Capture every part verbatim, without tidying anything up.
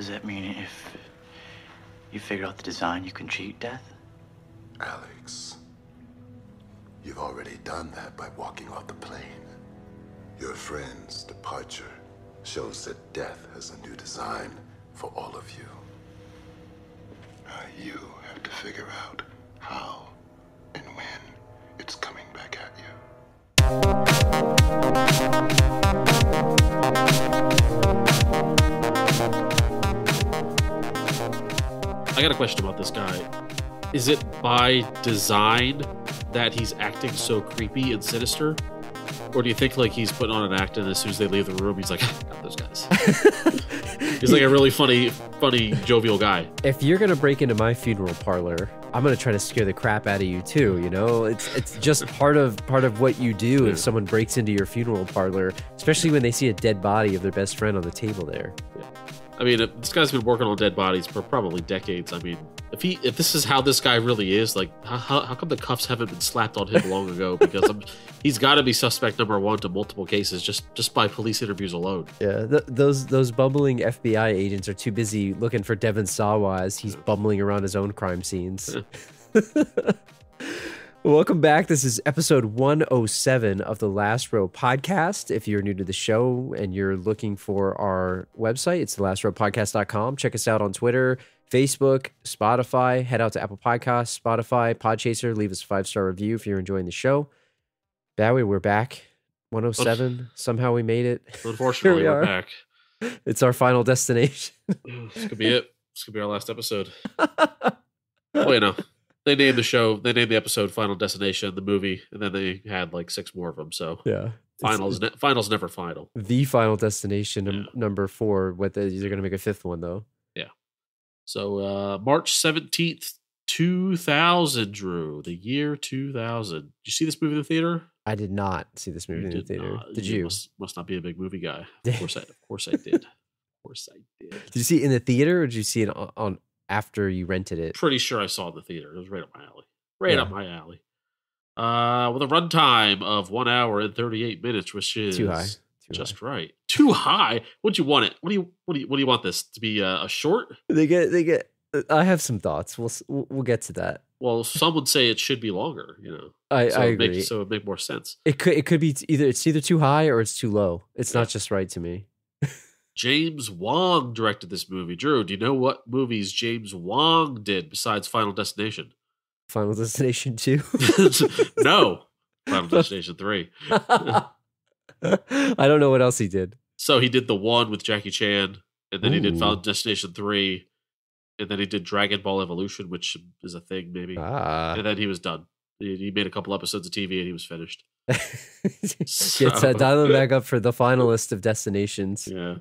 Does that mean if you figure out the design, you can cheat death? Alex, you've already done that by walking off the plane. Your friend's departure shows that death has a new design for all of you. Now you have to figure out how and when it's coming back at you. I got a question about this guy. Is it by design that he's acting so creepy and sinister? Or do you think like he's putting on an act and as soon as they leave the room, he's like, got those guys. He's like a really funny, funny, jovial guy. If you're going to break into my funeral parlor, I'm going to try to scare the crap out of you too. You know, it's it's just part of part of what you do yeah. if someone breaks into your funeral parlor, especially when they see a dead body of their best friend on the table there. Yeah. I mean, this guy's been working on dead bodies for probably decades. I mean, if he if this is how this guy really is, like, how, how come the cuffs haven't been slapped on him long ago? Because I'm, he's got to be suspect number one to multiple cases just just by police interviews alone. Yeah, th those those bumbling F B I agents are too busy looking for Devon Sawa as he's yeah. bumbling around his own crime scenes. Yeah. Welcome back. This is episode one oh seven of The Last Row Podcast. If you're new to the show and you're looking for our website, it's the last row podcast dot com. Check us out on Twitter, Facebook, Spotify. Head out to Apple Podcasts, Spotify, Podchaser. Leave us a five-star review if you're enjoying the show. Badway, we're back. one oh seven. Somehow we made it. Unfortunately, we we're are. back. It's our final destination. This could be it. This could be our last episode. Oh, you know. They named the show, they named the episode Final Destination, the movie, and then they had like six more of them. So yeah, finals, ne finals never final. The Final Destination yeah. number four. What the, they're going to make a fifth one though. Yeah. So uh, March seventeenth, two thousand, Drew, the year two thousand. Did you see this movie in the theater? I did not see this movie you in the theater. Not. Did you? you? Must, must not be a big movie guy. Of course, I, of course I did. Of course I did. Did you see it in the theater or did you see it on, on after you rented it? Pretty sure I saw it in the theater. It was right up my alley. Right yeah. up my alley. Uh, with a runtime of one hour and thirty-eight minutes, which is too high. Too just high. right. Too high. What'd you want it? What do you what do you what do you want this to be? Uh, a short? They get they get. Uh, I have some thoughts. We'll we'll get to that. Well, some would say it should be longer. You know, I, so I agree. Make, so it would make more sense. It could it could be either it's either too high or it's too low. It's yeah. not just right to me. James Wong directed this movie. Drew, do you know what movies James Wong did besides Final Destination? Final Destination two? No. Final Destination three. I don't know what else he did. So he did The One with Jackie Chan, and then Ooh. he did Final Destination three, and then he did Dragon Ball Evolution, which is a thing, maybe. Ah. And then he was done. He made a couple episodes of T V and he was finished. So, Gets uh, dialing back up for the finalist of Destinations. Yeah.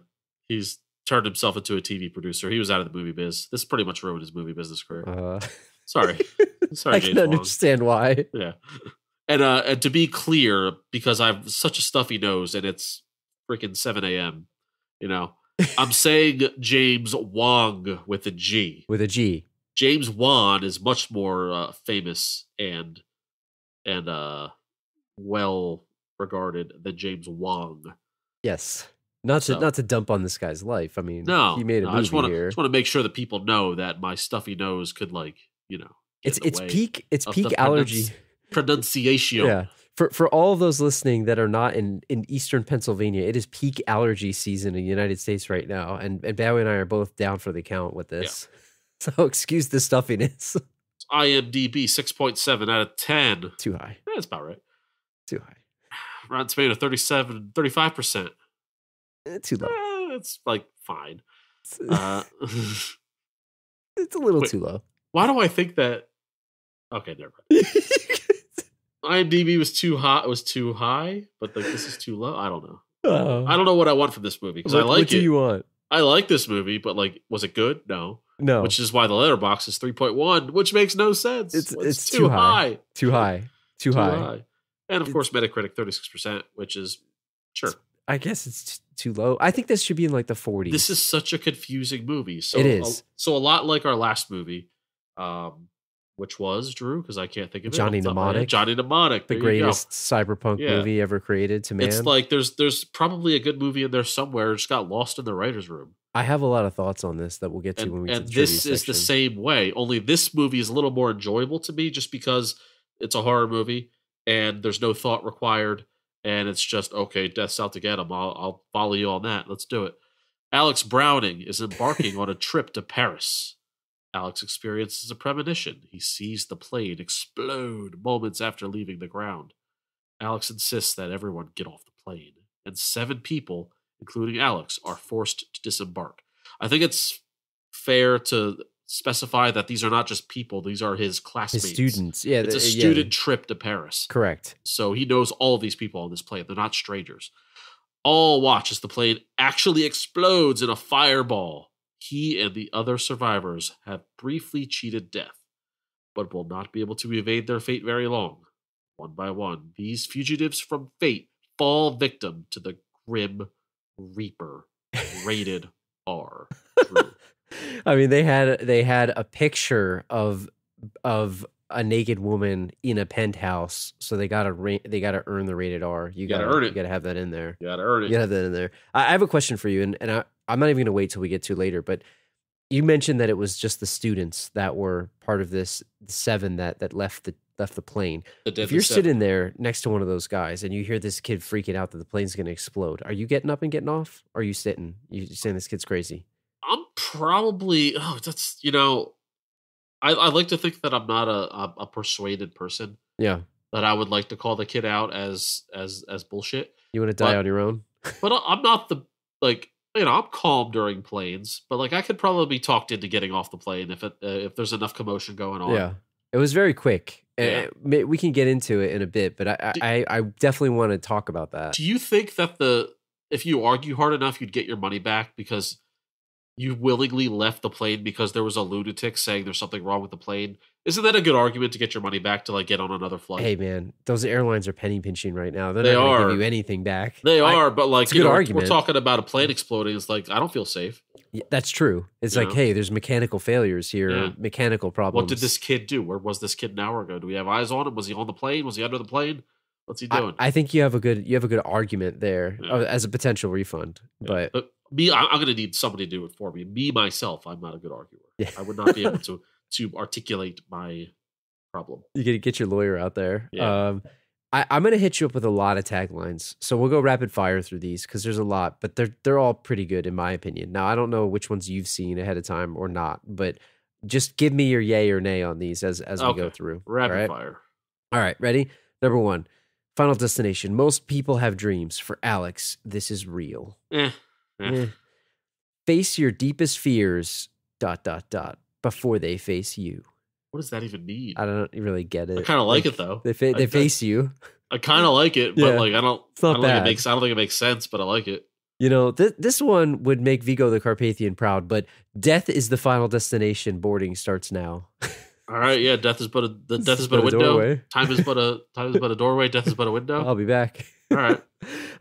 He's turned himself into a T V producer. He was out of the movie biz. This pretty much ruined his movie business career. Uh, Sorry. Sorry, I James can understand Wong. why. Yeah. And, uh, and to be clear, because I have such a stuffy nose and it's freaking seven A M, you know, I'm saying James Wong with a G. With a G. James Wan is much more uh, famous and and uh, well-regarded than James Wong. Yes. Not to so, not to dump on this guy's life. I mean, no, he made a no, movie I just wanna, here. I just want to make sure that people know that my stuffy nose could, like, you know, it's it's peak it's peak allergy pronunci pronunciation. Yeah, for for all of those listening that are not in in Eastern Pennsylvania, it is peak allergy season in the United States right now, and and Badway and I are both down for the count with this. Yeah. So excuse the stuffiness. I M D B six point seven out of ten. Too high. That's about right. Too high. Rotten Tomatoes thirty-seven, thirty-five percent. Too low. Eh, it's like fine. Uh, it's a little wait, too low. Why do I think that? Okay, never mind. I M D B was too hot. It was too high, but like this is too low. I don't know. Oh. I don't know what I want from this movie because I like it. What do you want? I like this movie, but like, was it good? No, no. Which is why the Letterboxd is three point one, which makes no sense. It's it's, it's too high. high, too high, too, too high. high, and of it's, course Metacritic thirty six percent, which is sure. I guess it's too low. I think this should be in like the forties. This is such a confusing movie. So it is. A, so a lot like our last movie, um, which was, Drew, because I can't think of it. Johnny Mnemonic. Johnny Mnemonic. The greatest cyberpunk yeah. movie ever created to man. It's like there's there's probably a good movie in there somewhere. It just got lost in the writer's room. I have a lot of thoughts on this that we'll get to and, when we. And get to this the is section. The same way. Only this movie is a little more enjoyable to me, just because it's a horror movie and there's no thought required, and it's just okay. Death's out to get him. I'll, I'll follow you on that. Let's do it. Alex Browning is embarking on a trip to Paris. Alex experiences a premonition. He sees the plane explode moments after leaving the ground. Alex insists that everyone get off the plane, and seven people, including Alex, are forced to disembark. I think it's fair to specify that these are not just people. These are his classmates. His students. Yeah, it's a student yeah. trip to Paris. Correct. So he knows all of these people on this plane. They're not strangers. All watch as the plane actually explodes in a fireball. He and the other survivors have briefly cheated death, but will not be able to evade their fate very long. One by one, these fugitives from fate fall victim to the Grim Reaper, rated R. Drew. I mean, they had they had a picture of of a naked woman in a penthouse, so they gotta they gotta earn the rated R. You, you gotta, gotta earn it. You gotta have that in there. You gotta earn it. You gotta have that in there. I, I have a question for you, and and I. I'm not even going to wait till we get to later, but you mentioned that it was just the students that were part of this seven that that left the left the plane. The if you're seven. sitting there next to one of those guys and you hear this kid freaking out that the plane's going to explode, are you getting up and getting off? Or are you sitting? You're saying this kid's crazy. I'm probably oh that's you know, I, I like to think that I'm not a a persuaded person. Yeah, that I would like to call the kid out as as as bullshit. You want to die but, on your own? But I'm not the like. You know, I'm calm during planes, but like I could probably be talked into getting off the plane if it, uh, if there's enough commotion going on. Yeah, it was very quick. Yeah. Uh, we can get into it in a bit, but I, do, I I definitely want to talk about that. Do you think that the if you argue hard enough, you'd get your money back because you willingly left the plane because there was a lunatic saying there's something wrong with the plane? Isn't that a good argument to get your money back to like get on another flight? Hey man, those airlines are penny pinching right now. They're they not going to give you anything back. They I, are, but like you know, we're talking about a plane exploding. It's like I don't feel safe. Yeah, that's true. It's you like know? Hey, there's mechanical failures here, yeah. mechanical problems. What did this kid do? Where was this kid an hour ago? Do we have eyes on him? Was he on the plane? Was he under the plane? What's he doing? I, I think you have a good you have a good argument there yeah. as a potential refund, yeah. but. but Me, I'm going to need somebody to do it for me. Me, myself, I'm not a good arguer. Yeah. I would not be able to to articulate my problem. You got to get your lawyer out there. Yeah. Um, I, I'm going to hit you up with a lot of taglines. So we'll go rapid fire through these because there's a lot, but they're, they're all pretty good in my opinion. Now, I don't know which ones you've seen ahead of time or not, but just give me your yay or nay on these as, as we okay. go through. Rapid all right? fire. All right, ready? Number one, Final Destination. Most people have dreams. For Alex, this is real. Eh. Yeah. Face your deepest fears, dot, dot, dot, before they face you. What does that even mean? I don't really get it. I kind of like, like it, though. They, fa- they I, face I, you. I kind of like it, but yeah. like I don't, it's not I, don't bad. Think it makes, I don't think it makes sense, but I like it. You know, th- this one would make Vigo the Carpathian proud, but death is the final destination. Boarding starts now. All right, yeah, death is but a, the, death is but, but a window. A time is but a time is but a doorway. Death is but a window. I'll be back. All right.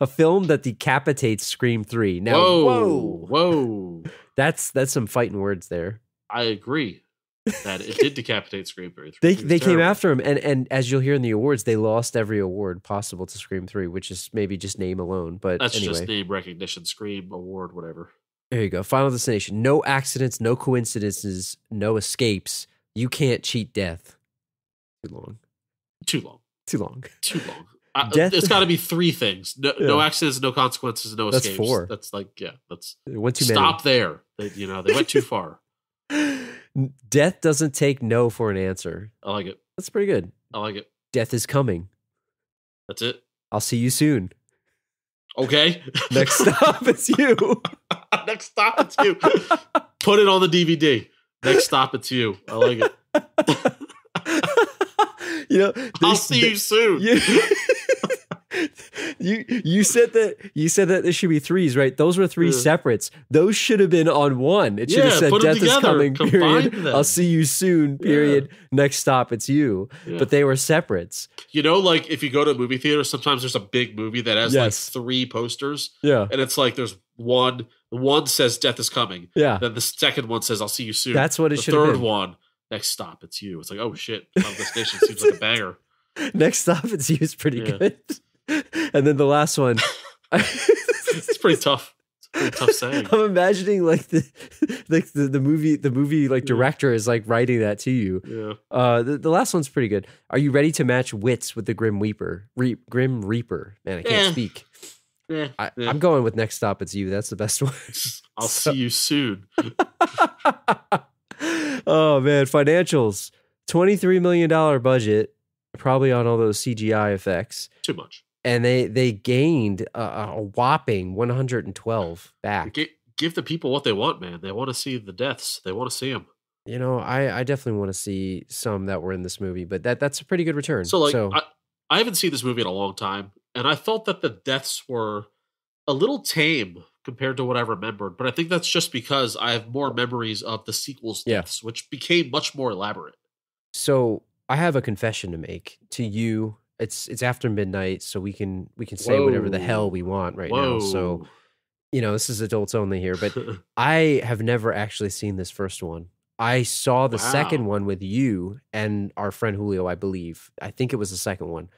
A film that decapitates Scream Three. Now, whoa, whoa, whoa. that's that's some fighting words there. I agree that it did decapitate Scream Three. They they terrible. Came after him, and and as you'll hear in the awards, they lost every award possible to Scream Three, which is maybe just name alone. But that's anyway. Just name recognition, Scream award, whatever. There you go. Final Destination. No accidents, no coincidences, no escapes. You can't cheat death. Too long. Too long. Too long. Too long. I, it's got to be three things. No, yeah. no accidents, no consequences, no that's escapes. That's four. That's like, yeah, that's went too stop many. There. They, you know, they went too far. Death doesn't take no for an answer. I like it. That's pretty good. I like it. Death is coming. That's it. I'll see you soon. Okay. Next stop, it's you. Next stop, it's you. Put it on the D V D. Next stop, it's you. I like it. You know, they, I'll see they, you soon. You, you you said that you said that there should be threes, right? Those were three yeah. separates. Those should have been on one. It should yeah, have said death together, is coming. Period. Them. I'll see you soon. Period. Yeah. Next stop, it's you. Yeah. But they were separates. You know, like if you go to a movie theater, sometimes there's a big movie that has yes. like three posters. Yeah, and it's like there's one. The one says death is coming. Yeah. Then the second one says I'll see you soon. That's what it the should be. The third been. One, next stop, it's you. It's like, oh shit, Final Destination seems like a banger. Next stop, it's you is pretty yeah. good. And then the last one. It's pretty tough. Pretty tough saying. I'm imagining like the, like the, the movie the movie like yeah. director is like writing that to you. Yeah. Uh, the, the last one's pretty good. Are you ready to match wits with the Grim Reaper? Re- Grim Reaper. Man, I can't yeah. speak. Yeah. I, yeah. I'm going with Next Stop It's You. That's the best one. I'll so. see you soon. Oh man, financials. twenty-three million dollars budget, probably on all those C G I effects. Too much. And they they gained a, a whopping one hundred twelve back. Give, give the people what they want, man. They want to see the deaths. They want to see them. You know, I, I definitely want to see some that were in this movie, but that that's a pretty good return. So, like, so. I, I haven't seen this movie in a long time, and I felt that the deaths were a little tame compared to what I remembered, but I think that's just because I have more memories of the sequel's deaths, yeah. which became much more elaborate. So I have a confession to make to you. It's it's after midnight, so we can we can say Whoa. whatever the hell we want right Whoa. now. So, you know, this is adults only here, but I have never actually seen this first one. I saw the wow. second one with you and our friend Julio, I believe. I think it was the second one.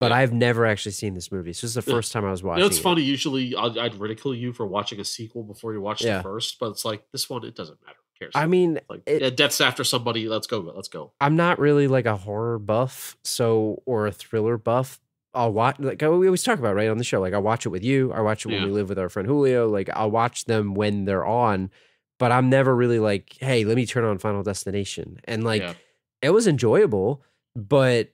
But yeah. I've never actually seen this movie. So this is the yeah. first time I was watching it. You know, it's it. funny. Usually I'd, I'd ridicule you for watching a sequel before you watch yeah. the first, but it's like, this one, it doesn't matter. I mean, like, it, death's after somebody. Let's go. Let's go. I'm not really like a horror buff, so or a thriller buff. I'll watch, like, we always talk about, right, on the show. Like, I watch it with you. I watch it when yeah. we live with our friend Julio. Like, I'll watch them when they're on, but I'm never really like, hey, let me turn on Final Destination. And like, yeah. it was enjoyable, but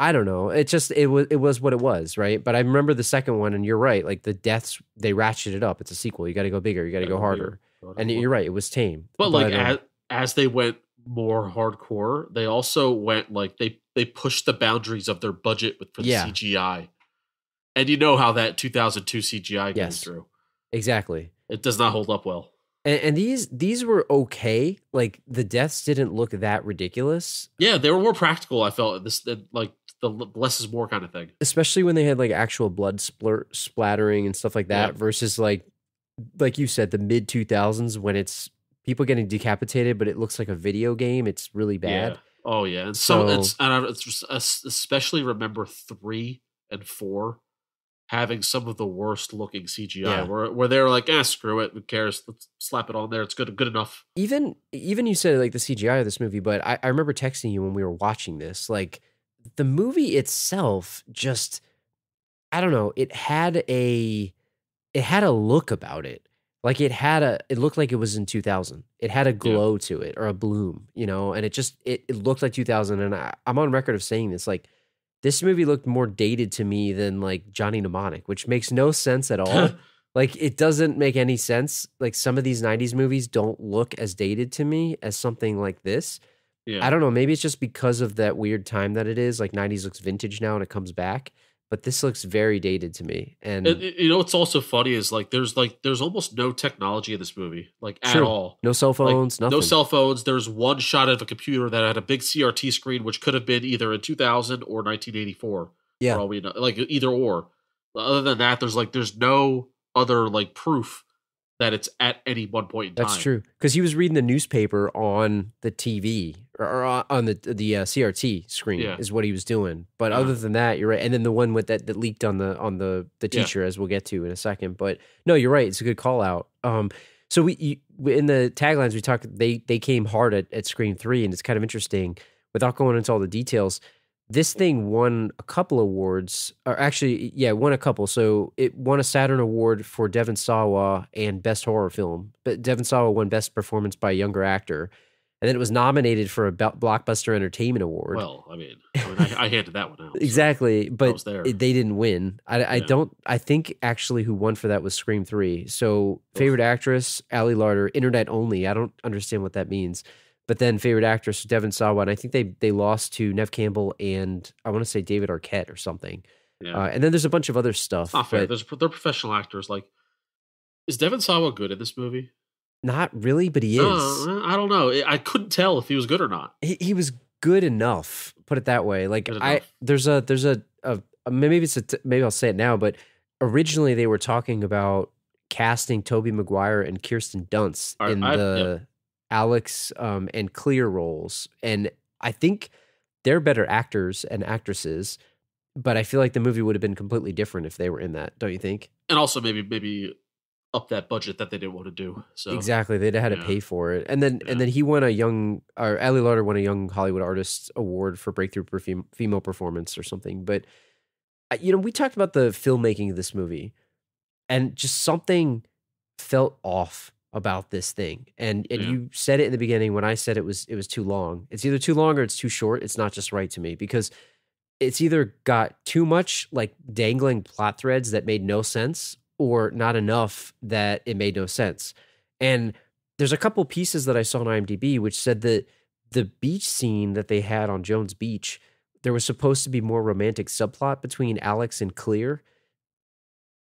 I don't know. It just it was it was what it was, right? But I remember the second one, and you're right. Like the deaths, they ratcheted up. It's a sequel. You got to go bigger. You got to go harder. Bigger. And you're right, it was tame. But, but like, um, as, as they went more hardcore, they also went, like, they, they pushed the boundaries of their budget with for the yeah. C G I. And you know how that two thousand two C G I yes, goes through. Exactly. It does not hold up well. And, and these these were okay. Like, the deaths didn't look that ridiculous. Yeah, they were more practical, I felt. This Like, the less is more kind of thing. Especially when they had, like, actual blood splur- splattering and stuff like that yeah. versus, like, like you said, the mid two thousands when it's people getting decapitated, but it looks like a video game. It's really bad. Yeah. Oh yeah, and so, so it's and I it's just, especially remember three and four having some of the worst looking C G I, yeah. where where they're like, ah, screw it, who cares? Let's slap it on there. It's good, good enough. Even even you said like the C G I of this movie, but I, I remember texting you when we were watching this. Like the movie itself, just I don't know. It had a It had a look about it. Like it had a, it looked like it was in two thousand. It had a glow yeah. to it or a bloom, you know, and it just, it, it looked like two thousand. And I, I'm on record of saying this, like this movie looked more dated to me than like Johnny Mnemonic, which makes no sense at all. Like it doesn't make any sense. Like some of these nineties movies don't look as dated to me as something like this. Yeah. I don't know. Maybe it's just because of that weird time that it is. Like nineties looks vintage now and it comes back. But this looks very dated to me. And, and you know, what's also funny is like, there's like, there's almost no technology in this movie, like at true. all. No cell phones, like, nothing. No cell phones. There's one shot of a computer that had a big C R T screen, which could have been either in two thousand or nineteen eighty-four. Yeah. For all we know, like either or. Other than that, there's like, there's no other like proof that it's at any one point in time. That's true. Because he was reading the newspaper on the T V. Or on the the uh, C R T screen yeah. is what he was doing, but yeah. other than that, you're right. And then the one with that that leaked on the on the the teacher, yeah. as we'll get to in a second. But no, you're right. It's a good call out. Um, so we you, in the taglines we talked. They they came hard at, at Scream Three, and it's kind of interesting. Without going into all the details, this thing won a couple awards, or actually, yeah, won a couple. So it won a Saturn Award for Devon Sawa and Best Horror Film. But Devon Sawa won Best Performance by a Younger Actor. And then it was nominated for a Blockbuster Entertainment Award. Well, I mean, I, mean, I, I handed that one out. So exactly, but they didn't win. I, I yeah. don't. I think actually, who won for that was Scream Three. So, favorite oh. actress Ali Larter, internet only. I don't understand what that means. But then favorite actress Devon Sawa, and I think they they lost to Neve Campbell and I want to say David Arquette or something. Yeah. Uh, and then there's a bunch of other stuff. It's not fair. There's, they're professional actors. Like, is Devon Sawa good at this movie? Not really, but he is. Uh, I don't know. I couldn't tell if he was good or not. He, he was good enough. Put it that way. Like I, there's a, there's a, a maybe it's a, maybe I'll say it now. But originally they were talking about casting Tobey Maguire and Kirsten Dunst right, in I, the yeah. Alex um, and Clear roles, and I think they're better actors and actresses. But I feel like the movie would have been completely different if they were in that. Don't you think? And also maybe maybe up that budget that they didn't want to do. So exactly, they'd had yeah. to pay for it. And then yeah. and then he won a young, or Ali Larter won a Young Hollywood Artist Award for breakthrough perfume, female performance or something. But you know, we talked about the filmmaking of this movie, and just something felt off about this thing. And and yeah. you said it in the beginning when I said it was it was too long. It's either too long or it's too short. It's not just right to me, because it's either got too much like dangling plot threads that made no sense, or not enough that it made no sense. And there's a couple pieces that I saw on IMDb which said that the beach scene that they had on Jones Beach, there was supposed to be more romantic subplot between Alex and Clear.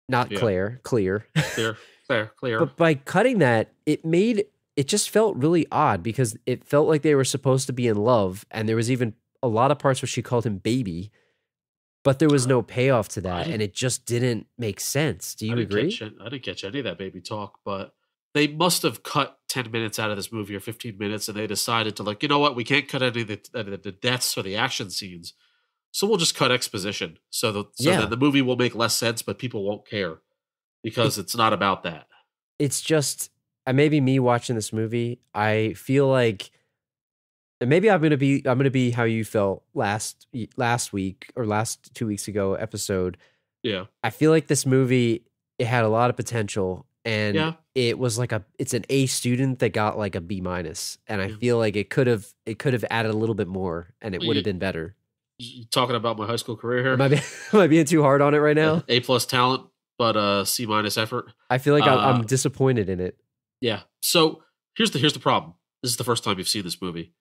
Not yeah. Claire, Clear. Clear. Clear, clear. But by cutting that, it made, it just felt really odd, because it felt like they were supposed to be in love, and there was even a lot of parts where she called him baby, but there was no payoff to that, and it just didn't make sense. Do you I didn't agree? Catch, I didn't catch any of that baby talk, but they must have cut ten minutes out of this movie, or fifteen minutes, and they decided to, like, you know what, we can't cut any of the, any of the deaths or the action scenes, so we'll just cut exposition, so, the, so yeah. that the movie will make less sense, but people won't care. Because it's not about that. It's just, maybe me watching this movie, I feel like, and maybe I'm gonna be, I'm gonna be how you felt last last week or last two weeks ago episode. Yeah, I feel like this movie, it had a lot of potential, and yeah. it was like a, it's an A student that got like a B minus, and I yeah. feel like it could have, it could have added a little bit more, and it would have been better. You talking about my high school career here? Am I, be, am I being too hard on it right now? A plus talent. But uh, C minus effort. I feel like uh, I'm disappointed in it. Yeah. So here's the here's the problem. This is the first time you've seen this movie,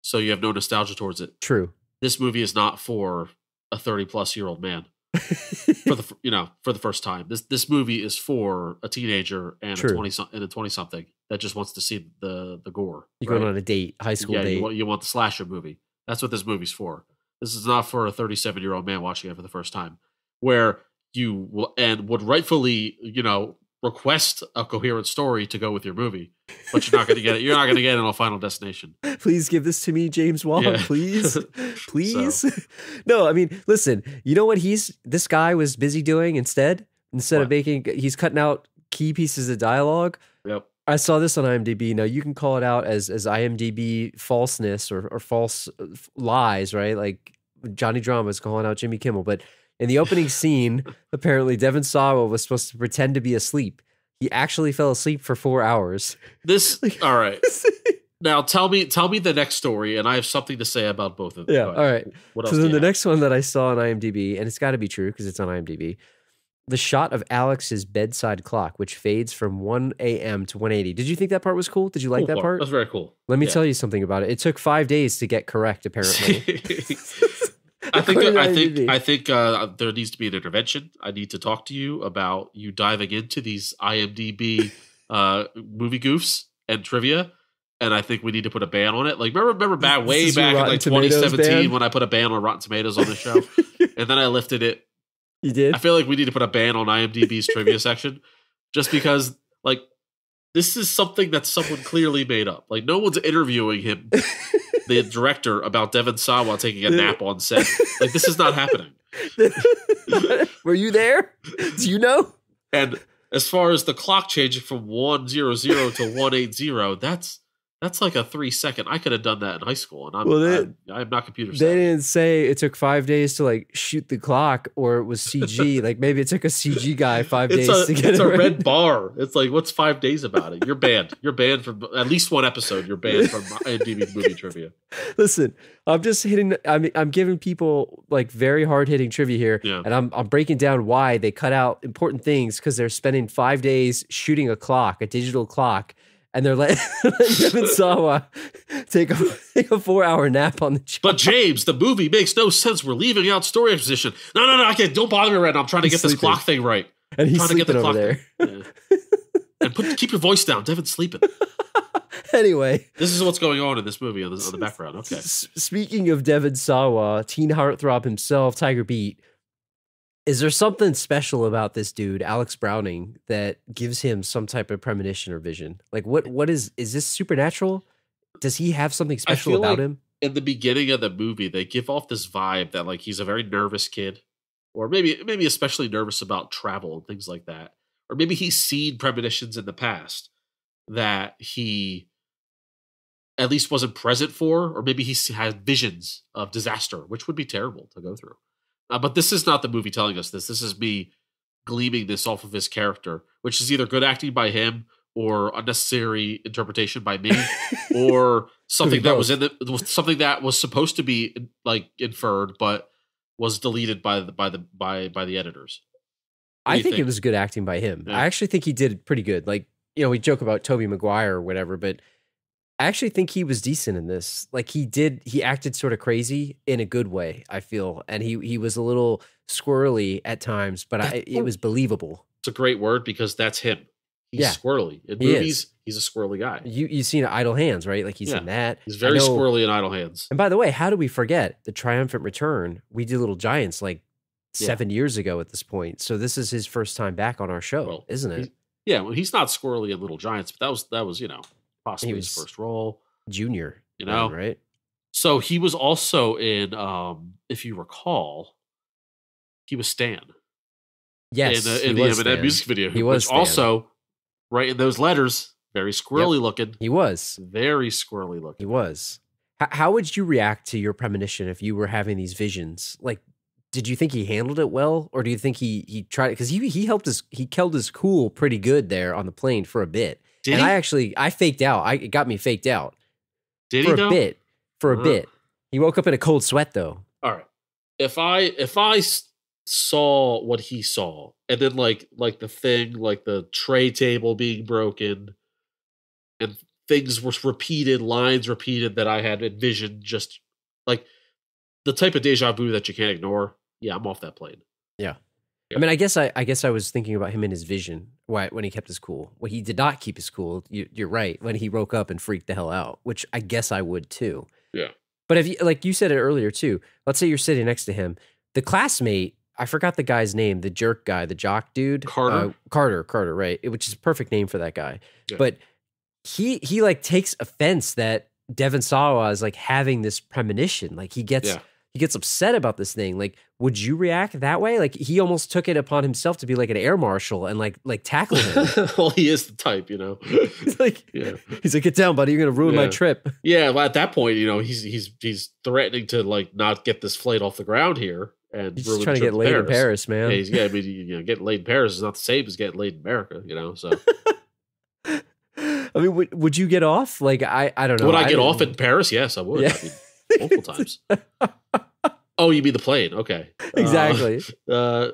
so you have no nostalgia towards it. True. This movie is not for a thirty plus year old man. for the you know for the first time, this this movie is for a teenager and True. a twenty and a twenty something that just wants to see the the gore. You're right? Going on a date, high school yeah, date. You want, you want the slasher movie. That's what this movie's for. This is not for a thirty-seven year old man watching it for the first time, where. You will, and would rightfully, you know, request a coherent story to go with your movie, but you're not going to get it. You're not going to get it on Final Destination. Please give this to me, James Wong. Yeah. Please, please. So. No, I mean, listen. You know what he's this guy was busy doing instead? Instead what? of making, he's cutting out key pieces of dialogue. Yep. I saw this on IMDb. Now you can call it out as as IMDb falseness or or false lies, right? Like Johnny Drama is calling out Jimmy Kimmel, but. In the opening scene, apparently Devon Sawa was supposed to pretend to be asleep. He actually fell asleep for four hours. This like, all right. Now tell me, tell me the next story, and I have something to say about both of them. Yeah, all right. What else so then the have? next one that I saw on IMDb, and it's got to be true because it's on IMDb. The shot of Alex's bedside clock, which fades from one a m to one eighty. Did you think that part was cool? Did you like cool that part? part? That was very cool. Let me yeah. tell you something about it. It took five days to get correct, apparently. I think I think I think uh, there needs to be an intervention. I need to talk to you about you diving into these IMDb uh, movie goofs and trivia, and I think we need to put a ban on it. Like remember, remember back way back in like twenty seventeen when I put a ban on Rotten Tomatoes on the show, and then I lifted it. You did. I feel like we need to put a ban on IMDb's trivia section, just because like this is something that someone clearly made up. Like no one's interviewing him. The director about Devon Sawa taking a nap on set. Like, this is not happening. Were you there? Do you know? And as far as the clock changing from one hundred to one eighty, that's that's like a three second. I could have done that in high school, and I'm, well, they, I'm, I'm not computer science. They didn't say it took five days to like shoot the clock, or it was C G. Like maybe it took a C G guy five it's days a, to get it's it. It's a right. red bar. It's like, what's five days about it? You're banned. You're banned from at least one episode. You're banned from IMDb movie trivia. Listen, I'm just hitting. I'm I'm giving people like very hard hitting trivia here, yeah. and I'm I'm breaking down why they cut out important things because they're spending five days shooting a clock, a digital clock. And they're letting Devon Sawa take a, take a four-hour nap on the job. But James, the movie makes no sense. We're leaving out story exposition. No, no, no, I can't. Don't bother me right now. I'm trying to he's get sleeping. this clock thing right. And he's trying to get the clock there. Yeah. And put, keep your voice down. Devon's sleeping. Anyway. This is what's going on in this movie on the, on the background. Okay. Speaking of Devon Sawa, teen heartthrob himself, Tiger Beat, is there something special about this dude, Alex Browning, that gives him some type of premonition or vision? Like, what? What is is this supernatural? Does he have something special about like him? In the beginning of the movie, they give off this vibe that like he's a very nervous kid, or maybe maybe especially nervous about travel and things like that. or maybe he's seen premonitions in the past that he at least wasn't present for, or maybe he had visions of disaster, which would be terrible to go through. Uh, but this is not the movie telling us this. This is me gleaming this off of his character, which is either good acting by him or unnecessary interpretation by me, or something that was in the something that was supposed to be like inferred, but was deleted by the by the by by the editors. I think, think it was good acting by him. Yeah. I actually think he did pretty good. Like, you know, we joke about Tobey Maguire or whatever, but I actually think he was decent in this. Like he did, he acted sort of crazy in a good way, I feel, and he he was a little squirrely at times, but I, it was believable. It's a great word because that's him. He's yeah. squirrely. In he movies, is. he's a squirrely guy. You, you've seen Idle Hands, right? Like he's yeah. in that. He's very squirrely in Idle Hands. And by the way, how do we forget the triumphant return? We did Little Giants like yeah. seven years ago at this point. So this is his first time back on our show, well, isn't it? Yeah, well, he's not squirrely in Little Giants, but that was, that was you know, possibly his first role. Junior. You know? Man, right? So he was also in, um, if you recall, he was Stan. Yes, In, uh, in the Eminem music video. He was which also... Right in those letters, very squirrely yep. looking. He was. Very squirrely looking. He was. H- how would you react to your premonition if you were having these visions? Like, did you think he handled it well? Or do you think he he tried it? Because he, he helped us, he held his cool pretty good there on the plane for a bit. Did and he? I actually, I faked out. I, it got me faked out. Did for he? For a bit. For a uh-huh. bit. He woke up in a cold sweat, though. All right. If I, if I... saw what he saw, and then like like the thing, like the tray table being broken, and things were repeated, lines repeated that I had envisioned, just like the type of deja vu that you can't ignore. Yeah, I'm off that plane. Yeah, yeah. I mean, I guess I, I guess I was thinking about him in his vision. Why when he kept his cool? Well, he did not keep his cool. You, you're right. When he woke up and freaked the hell out, which I guess I would too. Yeah. But if you, like you said it earlier too, let's say you're sitting next to him, the classmate. I forgot the guy's name, the jerk guy, the jock dude. Carter. Uh, Carter, Carter, right. It, which is a perfect name for that guy. Yeah. But he, he like takes offense that Devon Sawa is like having this premonition. Like he gets, yeah. he gets upset about this thing. Like, would you react that way? Like he almost took it upon himself to be like an air marshal and like, like tackle him. Well, he is the type, you know. He's like, yeah. he's like, get down, buddy. You're going to ruin yeah. my trip. Yeah. Well, at that point, you know, he's, he's, he's threatening to like not get this flight off the ground here. And he's just trying to get laid in Paris, man. Yeah, he's, yeah, I mean, you know, getting laid in Paris is not the same as getting laid in America, you know. So, I mean, would, would you get off? Like, I, I don't know. Would I, I get off in Paris? Yes, I would. Yeah. I mean, multiple times. Oh, you mean the plane? Okay, exactly. Uh, uh,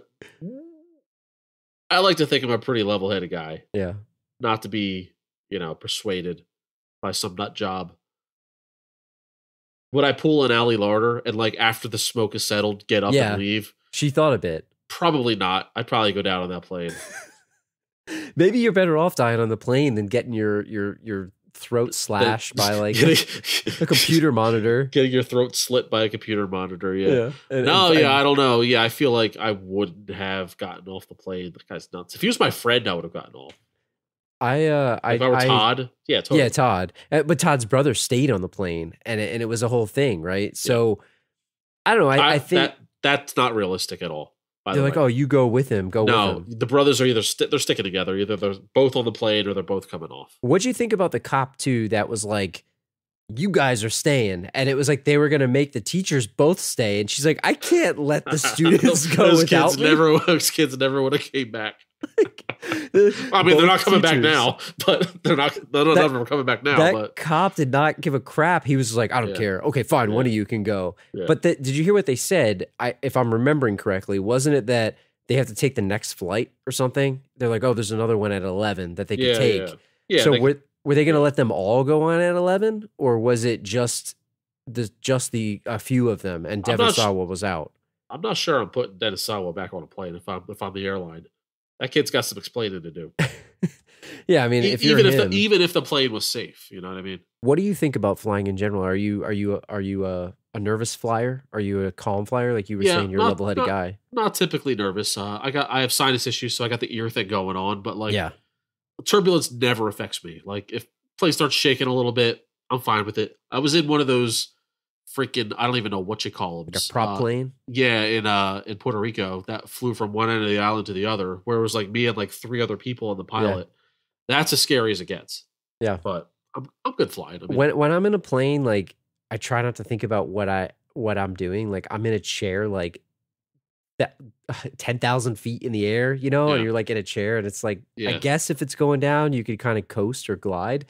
I like to think I'm a pretty level-headed guy. Yeah, not to be, you know, persuaded by some nut job. Would I pull an Ali Larter and like after the smoke is settled, get up yeah, and leave? She thought a bit. Probably not. I'd probably go down on that plane. Maybe you're better off dying on the plane than getting your your your throat slashed by like getting, a computer monitor. Getting your throat slit by a computer monitor. Yeah. yeah. And, no, and, yeah, I don't know. Yeah, I feel like I wouldn't have gotten off the plane. That guy's nuts. If he was my friend, I would have gotten off. I, uh, I, if I were Todd, I, yeah, totally. yeah, Todd, but Todd's brother stayed on the plane and it, and it was a whole thing. Right. So yeah. I don't know. I, I, I think that, that's not realistic at all. By they're the like, way. Oh, you go with him. Go no, with him. The brothers are either st- they're sticking together. Either they're both on the plane or they're both coming off. What'd you think about the cop too? That was like, you guys are staying. And it was like, they were going to make the teachers both stay. And she's like, I can't let the students go those without kids me. Never, those kids never would have came back. Like, I mean, they're not coming teachers. back now, but they're not. None of them are coming back now. That but. cop did not give a crap. He was like, "I don't yeah. care. Okay, fine. Yeah. One of you can go." Yeah. But the, did you hear what they said? I, if I'm remembering correctly, wasn't it that they have to take the next flight or something? They're like, "Oh, there's another one at eleven that they could yeah, take." Yeah. Yeah, so they, were were they going to let them all go on at eleven, or was it just the just the a few of them? And Devon Sawa was out. I'm not sure. I'm putting Devon Sawa back on a plane if I'm if I'm the airline. That kid's got some explaining to do. yeah, I mean, if even if him, the, even if the plane was safe, you know what I mean. What do you think about flying in general? Are you are you are you a, a nervous flyer? Are you a calm flyer? Like you were yeah, saying, you're not, a level-headed not, guy. Not typically nervous. Uh, I got I have sinus issues, so I got the ear thing going on. But like, yeah. turbulence never affects me. Like if the plane starts shaking a little bit, I'm fine with it. I was in one of those freaking, I don't even know what you call them. Like a prop uh, plane? Yeah, in uh in Puerto Rico that flew from one end of the island to the other, where it was like me and like three other people on the pilot. Yeah. That's as scary as it gets. Yeah. But I'm I'm good flying. I mean, when when I'm in a plane, like I try not to think about what I what I'm doing. Like I'm in a chair, like that ten thousand feet in the air, you know, yeah. and you're like in a chair and it's like, yeah. I guess if it's going down, you could kind of coast or glide.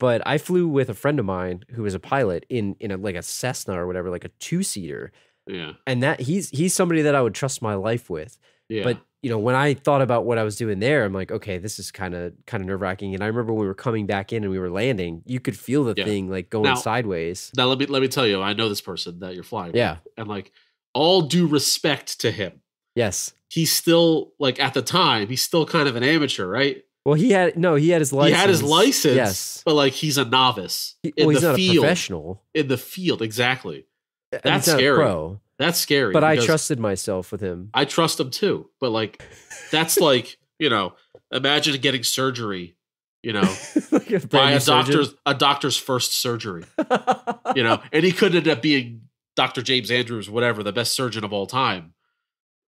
But I flew with a friend of mine who was a pilot in, in a, like a Cessna or whatever, like a two seater. Yeah. And that he's, he's somebody that I would trust my life with. Yeah. But you know, when I thought about what I was doing there, I'm like, okay, this is kind of, kind of nerve wracking. And I remember when we were coming back in and we were landing, you could feel the yeah. thing like going now, sideways. Now let me, let me tell you, I know this person that you're flying yeah. with. And like, all due respect to him. Yes. He's still, like, at the time, he's still kind of an amateur, right? Well, he had, no, he had his license. He had his license, yes. but, like, he's a novice he, in well, the he's not field. a professional. In the field, exactly. And That's he's not scary. A pro. That's scary. But I trusted myself with him. I trust him, too. But, like, that's like, you know, imagine getting surgery, you know, like a by a doctor's, a doctor's first surgery. You know, and he could end up being Doctor James Andrews, whatever, the best surgeon of all time.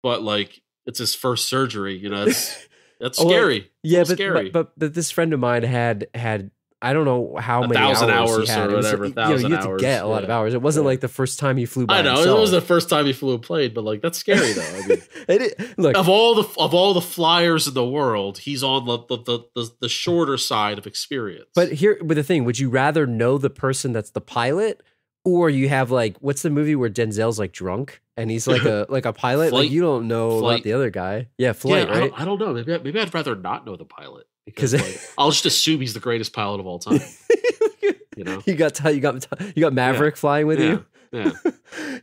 But like, it's his first surgery, you know, that's, that's well, scary. Yeah, that's but, scary. But, but, but this friend of mine had, had I don't know how a many thousand hours, hours he had. Or whatever, was, a thousand you know, you hours. You get a lot yeah. of hours. It wasn't yeah. like the first time he flew by I know, himself. It was the first time he flew a plane, but like, that's scary though. I mean, it, look, of, all the, of all the flyers in the world, he's on the, the, the, the, the shorter side of experience. But here, but the thing, would you rather know the person that's the pilot? Or you have like, what's the movie where Denzel's like drunk and he's like a like a pilot? Flight, like you don't know flight. about the other guy. Yeah, flight, yeah, right? I don't, I don't know. Maybe, maybe I'd rather not know the pilot because like, I'll just assume he's the greatest pilot of all time. You know, you got you got you got Maverick yeah. flying with yeah. you. Yeah.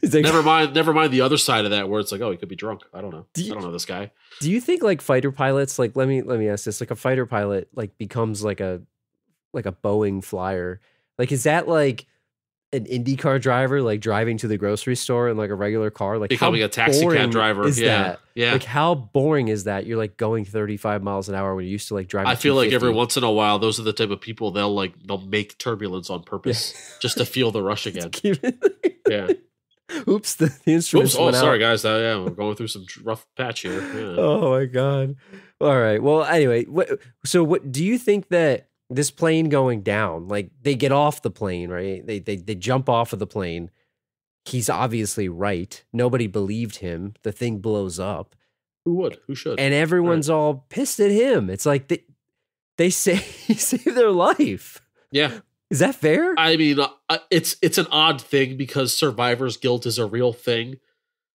Like, never mind. Never mind the other side of that, where it's like, oh, he could be drunk. I don't know. Do you, I don't know this guy. Do you think like fighter pilots? Like, let me let me ask this. Like a fighter pilot, like becomes like a like a Boeing flyer. Like, is that like an IndyCar driver, like driving to the grocery store in like a regular car, like becoming a taxi cab driver. Is yeah. That? Yeah. Like how boring is that? You're like going thirty-five miles an hour when you're used to like driving. I feel like every once in a while, those are the type of people they'll like, they'll make turbulence on purpose yeah. just to feel the rush again. yeah. Oops. The, the instruments Oops, Oh, went sorry out. guys. Uh, yeah. We're going through some rough patch here. Yeah. Oh my God. All right. Well, anyway, what, so what do you think that this plane going down, like they get off the plane, right? They, they they jump off of the plane. He's obviously right. Nobody believed him. The thing blows up. Who would? Who should? And everyone's all, right. all pissed at him. It's like they they say he saved their life. Yeah, is that fair? I mean, it's it's an odd thing because survivor's guilt is a real thing.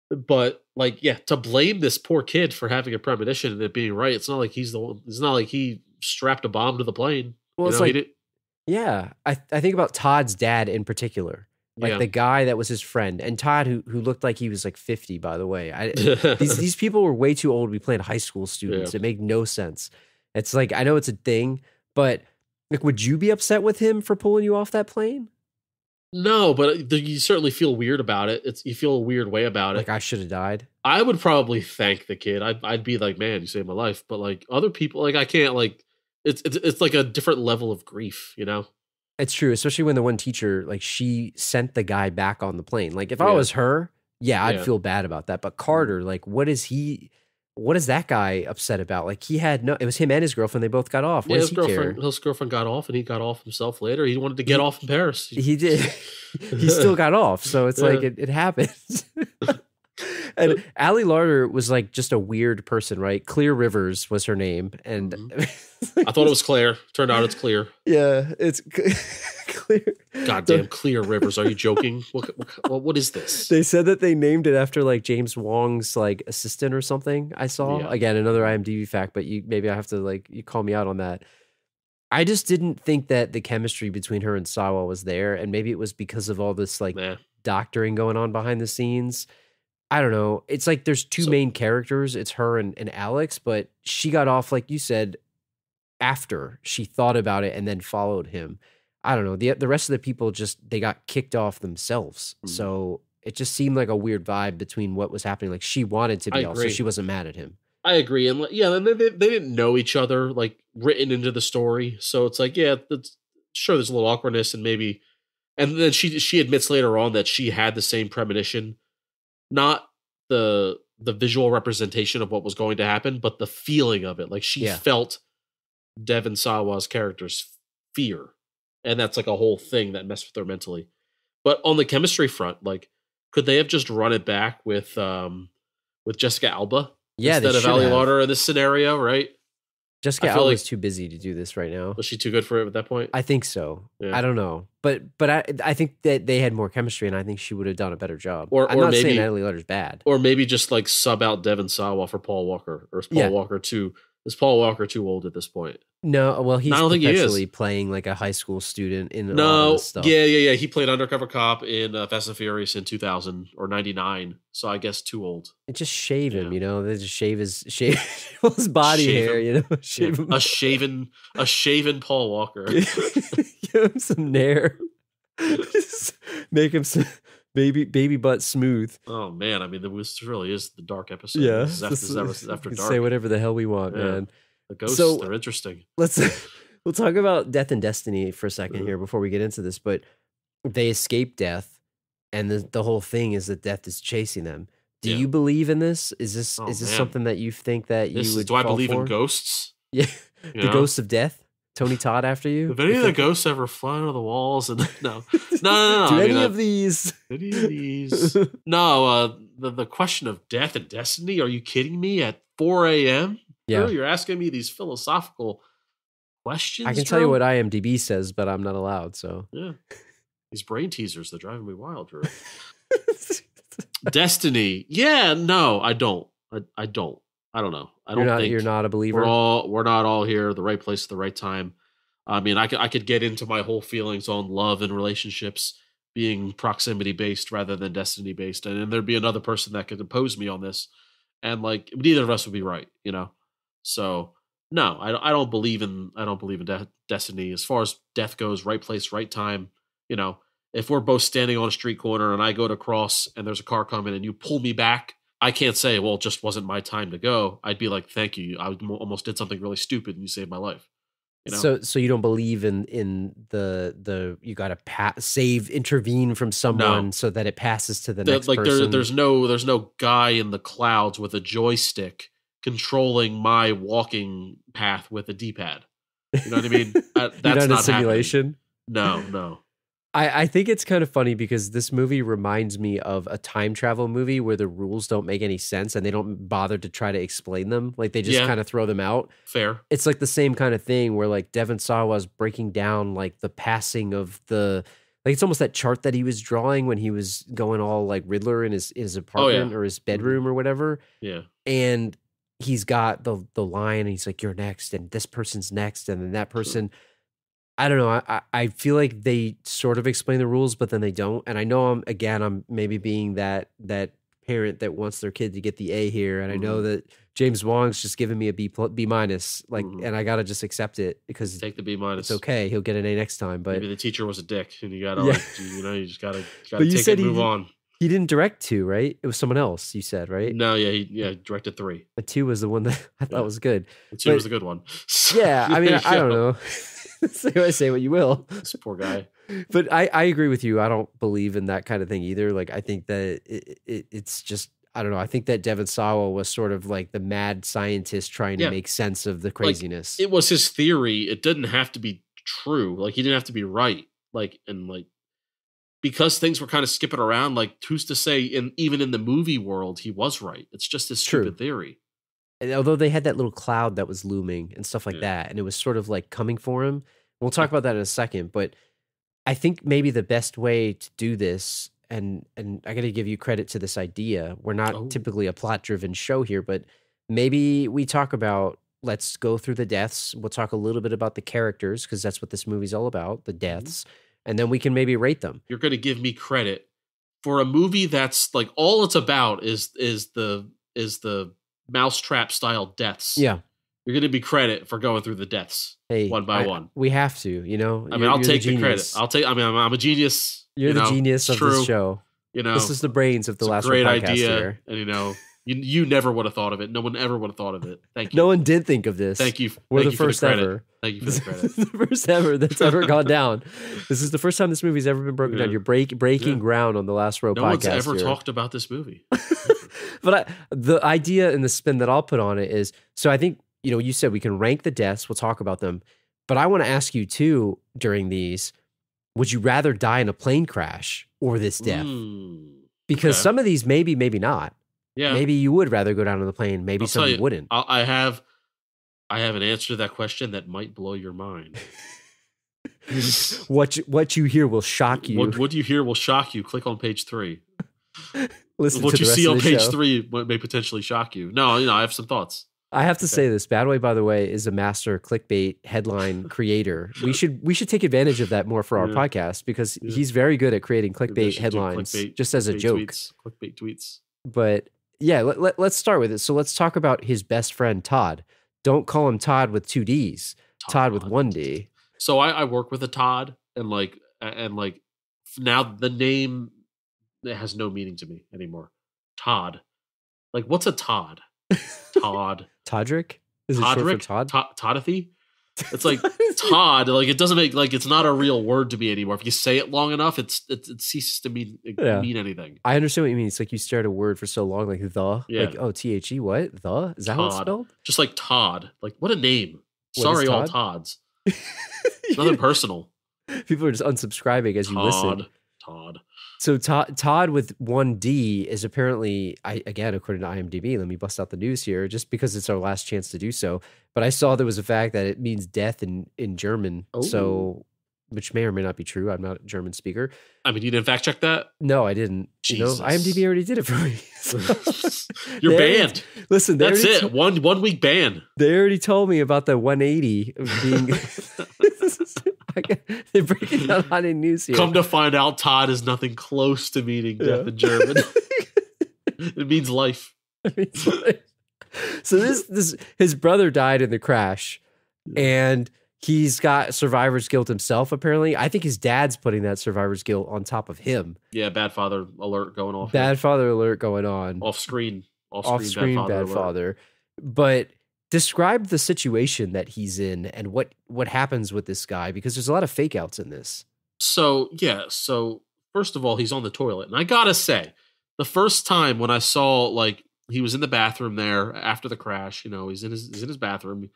But like, yeah, to blame this poor kid for having a premonition and it being right, it's not like he's the one. It's not like he strapped a bomb to the plane. Well, you it's know, like, yeah, I, I think about Todd's dad in particular, like yeah. the guy that was his friend, and Todd, who who looked like he was like fifty, by the way. I, these these people were way too old to be playing high school students. Yeah. It made no sense. It's like, I know it's a thing, but like, would you be upset with him for pulling you off that plane? No, but you certainly feel weird about it. It's, you feel a weird way about it. Like, I should have died. I would probably thank the kid. I'd, I'd be like, man, you saved my life. But like other people, like I can't like, It's, it's it's like a different level of grief, you know? It's true, especially when the one teacher, like she sent the guy back on the plane. Like if yeah. I was her, yeah, I'd yeah. feel bad about that. But Carter, like what is he, what is that guy upset about? Like he had no, it was him and his girlfriend. They both got off. What yeah, does his, he girlfriend, care? his girlfriend got off and he got off himself later. He wanted to get he, off in Paris. He, he did. He still got off. So it's yeah. like, it, it happens. And Ali Larter was like just a weird person, right? Clear Rivers was her name, and mm-hmm. I thought it was Claire. Turned out it's Clear. Yeah, it's Clear. Goddamn Clear Rivers! Are you joking? What, what what is this? They said that they named it after like James Wong's like assistant or something. I saw yeah. again another IMDb fact, but you maybe I have to like you call me out on that. I just didn't think that the chemistry between her and Sawa was there, and maybe it was because of all this like nah. doctoring going on behind the scenes. I don't know. It's like there's two so, main characters. It's her and, and Alex, but she got off, like you said, after she thought about it and then followed him. I don't know. The the rest of the people just, they got kicked off themselves. Mm-hmm. So it just seemed like a weird vibe between what was happening. Like she wanted to be off, so she wasn't mad at him. I agree. And like, yeah, and they, they didn't know each other, like written into the story. So it's like, yeah, that's, sure, there's a little awkwardness and maybe And then she she admits later on that she had the same premonition, not the the visual representation of what was going to happen, but the feeling of it. Like she yeah. felt Devon Sawa's character's fear. And that's like a whole thing that messed with her mentally. But on the chemistry front, like, could they have just run it back with um with Jessica Alba yeah, instead of Ali Larter in this scenario, right? Jessica Alba is like, too busy to do this right now. Was she too good for it at that point? I think so. Yeah. I don't know, but but I I think that they had more chemistry, and I think she would have done a better job. Or, I'm or not maybe, saying Ali Larter's bad, or maybe just like sub out Devon Sawa for Paul Walker, or is Paul yeah. Walker too? Is Paul Walker too old at this point? No, well, he's actually he playing like a high school student in no, all this stuff. Yeah, yeah, yeah. He played undercover cop in uh, Fast and Furious in two thousand or ninety-nine. So I guess too old. And just shave yeah. him, you know. They just shave his shave his body shave hair, him. you know. Shave yeah. him. A shaven, a shaven Paul Walker. Give him some nair. Just make him some baby baby butt smooth. Oh man, I mean, this really is the dark episode. Yeah, this is after, this, this is after dark. Say whatever the hell we want, yeah. man. The ghosts so, are interesting. Let's we'll talk about death and destiny for a second mm-hmm. here before we get into this. But they escape death, and the the whole thing is that death is chasing them. Do yeah. you believe in this? Is this oh, is this man. something that you think that this, you would? Do I believe for? in ghosts? Yeah, you the know? ghosts of death. Tony Todd after you. If any if of the like, ghosts ever fly out of the walls, and no, no, no, no. Do I any mean, of I, these? Any of these? No. Uh, the the question of death and destiny. Are you kidding me? At four a.m. Yeah, Drew, you're asking me these philosophical questions. I can Drew? tell you what I M D B says, but I'm not allowed. So yeah, these brain teasers—they're driving me wild, Drew. Destiny, yeah, no, I don't, I, I don't, I don't know. I don't you're not, think you're not a believer. We're all, we're not all here, the right place at the right time. I mean, I could, I could get into my whole feelings on love and relationships being proximity based rather than destiny based, and, and there'd be another person that could oppose me on this, and like neither of us would be right, you know. So no, I, I don't believe in I don't believe in de- destiny as far as death goes. Right place, right time. You know, if we're both standing on a street corner and I go to cross and there's a car coming and you pull me back, I can't say, well, it just wasn't my time to go. I'd be like, thank you. I almost did something really stupid and you saved my life. You know? So so you don't believe in in the the you got to pa- save intervene from someone no. so that it passes to the, the next like person. There, there's no there's no guy in the clouds with a joystick controlling my walking path with a D-pad. You know what I mean? I, that's You're not, not a simulation. Happening. No, no. I, I think it's kind of funny because this movie reminds me of a time travel movie where the rules don't make any sense and they don't bother to try to explain them. Like they just yeah. kind of throw them out. Fair. It's like the same kind of thing where like Devon Sawa's breaking down like the passing of the like it's almost that chart that he was drawing when he was going all like Riddler in his, his apartment oh, yeah. or his bedroom or whatever. Yeah. And he's got the the line and he's like, you're next and this person's next. And then that person, sure. I don't know. I, I feel like they sort of explain the rules, but then they don't. And I know I'm, again, I'm maybe being that, that parent that wants their kid to get the A here. And mm-hmm. I know that James Wong's just giving me a B plus, B minus, like, mm-hmm. and I got to just accept it because take the B minus. It's okay. He'll get an A next time. But maybe the teacher was a dick and you got to, yeah. like, you know, you just got to take it and move he, on. He didn't direct two, right? It was someone else, you said, right? No, yeah, he yeah, directed three. But two was the one that I thought yeah. was good. The two but, was the good one. Yeah, I mean, I, I don't know. Say, say what you will. This poor guy. But I, I agree with you. I don't believe in that kind of thing either. Like, I think that it, it, it's just, I don't know. I think that Devon Sawa was sort of like the mad scientist trying yeah. to make sense of the craziness. Like, it was his theory. It didn't have to be true. Like, he didn't have to be right. Like, and like, because things were kind of skipping around, like who's to say, in even in the movie world, he was right. It's just this stupid theory. And although they had that little cloud that was looming and stuff like yeah. that, and it was sort of like coming for him. We'll talk about that in a second, but I think maybe the best way to do this, and and I got to give you credit to this idea. We're not oh. typically a plot-driven show here, but maybe we talk about, let's go through the deaths. We'll talk a little bit about the characters because that's what this movie's all about, the deaths. Mm-hmm. And then we can maybe rate them. You're going to give me credit for a movie that's like all it's about is is the is the mousetrap style deaths. Yeah, you're going to be credit for going through the deaths hey, one by I, one. We have to, you know. I mean, I'll take the, the credit. I'll take. I mean, I'm, I'm a genius. You're you know, the genius of true. this show. You know, this is the brains of the last. Great idea, here. And you know, You, you never would have thought of it. No one ever would have thought of it. Thank you. No one did think of this. Thank you. We're thank the you first the ever. Thank you for the credit. This is the first ever that's ever gone down. This is the first time this movie's ever been broken yeah. down. You're break, breaking yeah. ground on the Last Row no podcast. No one's ever here. talked about this movie. But I, the idea and the spin that I'll put on it is, so I think, you know, you said we can rank the deaths. We'll talk about them. But I want to ask you too, during these, would you rather die in a plane crash or this death? Mm, because okay. some of these maybe, maybe not. Yeah. Maybe you would rather go down on the plane. Maybe I'll some you, wouldn't. I have, I have an answer to that question that might blow your mind. what you, What you hear will shock you. What, what you hear will shock you. Click on page three. Listen what to you the rest see on page show. three may potentially shock you. No, you know, I have some thoughts. I have to okay. say this. Badway, by the way, is a master clickbait headline creator. We should we should take advantage of that more for our yeah. podcast because yeah. he's very good at creating clickbait headlines, clickbait, just as a joke. Tweets, clickbait tweets, but. Yeah, let, let, let's start with it. So let's talk about his best friend, Todd. Don't call him Todd with two D's. Todd, Todd with one D. So I, I work with a Todd, and like, and like, now the name has no meaning to me anymore. Todd, like, what's a Todd? Todd. Todrick. Is it Todrick? Short for Todd? Toddathy. It's like Todd. Like it doesn't make like it's not a real word to me anymore. If you say it long enough, it's it, it ceases to mean it, yeah. mean anything. I understand what you mean. It's like you stared at a word for so long, like the, yeah. like oh T H E what the is that Todd. How it's spelled? Just like Todd. Like what a name. What Sorry, Todd? all Todds. Nothing personal. People are just unsubscribing as you Todd. listen. Todd. So Todd, Todd with one D is apparently, I again, according to I M D B, let me bust out the news here, just because it's our last chance to do so. But I saw there was a fact that it means death in, in German, oh. so which may or may not be true. I'm not a German speaker. I mean, you didn't fact check that? No, I didn't. Jesus. You know, I M D B already did it for me. You're banned. Already, listen, that's it. T- one one week ban. They already told me about the one eighty of being... They're breaking down on in news here. Come to find out, Todd is nothing close to meaning death yeah. in German. It means life. It means life. So this this his brother died in the crash, and he's got survivor's guilt himself. Apparently, I think his dad's putting that survivor's guilt on top of him. Yeah, bad father alert going off. Bad here. father alert going on. Off screen. Off screen. Off screen bad, bad father. Bad father. But. Describe the situation that he's in and what, what happens with this guy, because there's a lot of fake outs in this. So, yeah. So first of all, he's on the toilet. And I gotta say, the first time when I saw, like, he was in the bathroom there after the crash, you know, he's in his, he's in his bathroom.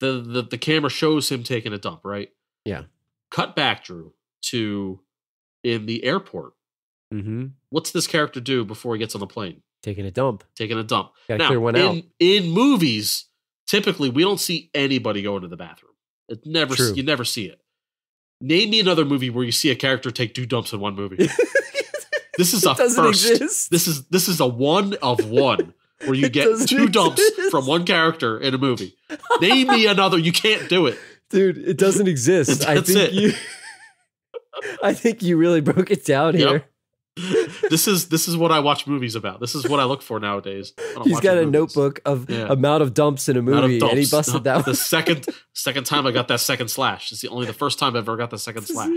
The, the, the camera shows him taking a dump, right? Yeah. Cut back, Drew, to in the airport. Mm-hmm. What's this character do before he gets on the plane? Taking a dump. Taking a dump. Gotta now, clear one in, out. in movies, typically we don't see anybody going to the bathroom. It never True. You never see it. Name me another movie where you see a character take two dumps in one movie. This is a first. Exist. This is this is a one of one where you get two exist. dumps from one character in a movie. Name me another. You can't do it, dude. It doesn't exist. That's I think it. You. I think you really broke it down yep. here. This is this is what I watch movies about. This is what I look for nowadays. He's got a movies. notebook of yeah. amount of dumps in a movie, and he busted no, that one. The second second time I got that second slash. It's the only the first time I ever got the second slash.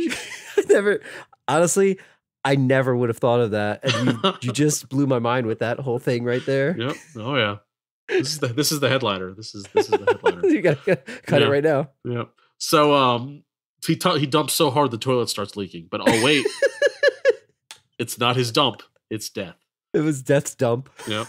I never, honestly, I never would have thought of that. And you, you just blew my mind with that whole thing right there. Yep. Oh yeah. This is the this is the headliner. This is this is the headliner. You gotta, gotta cut yeah. it right now. Yep. So um, he t- he dumps so hard the toilet starts leaking. But oh wait. It's not his dump. It's death. It was death's dump. Yeah.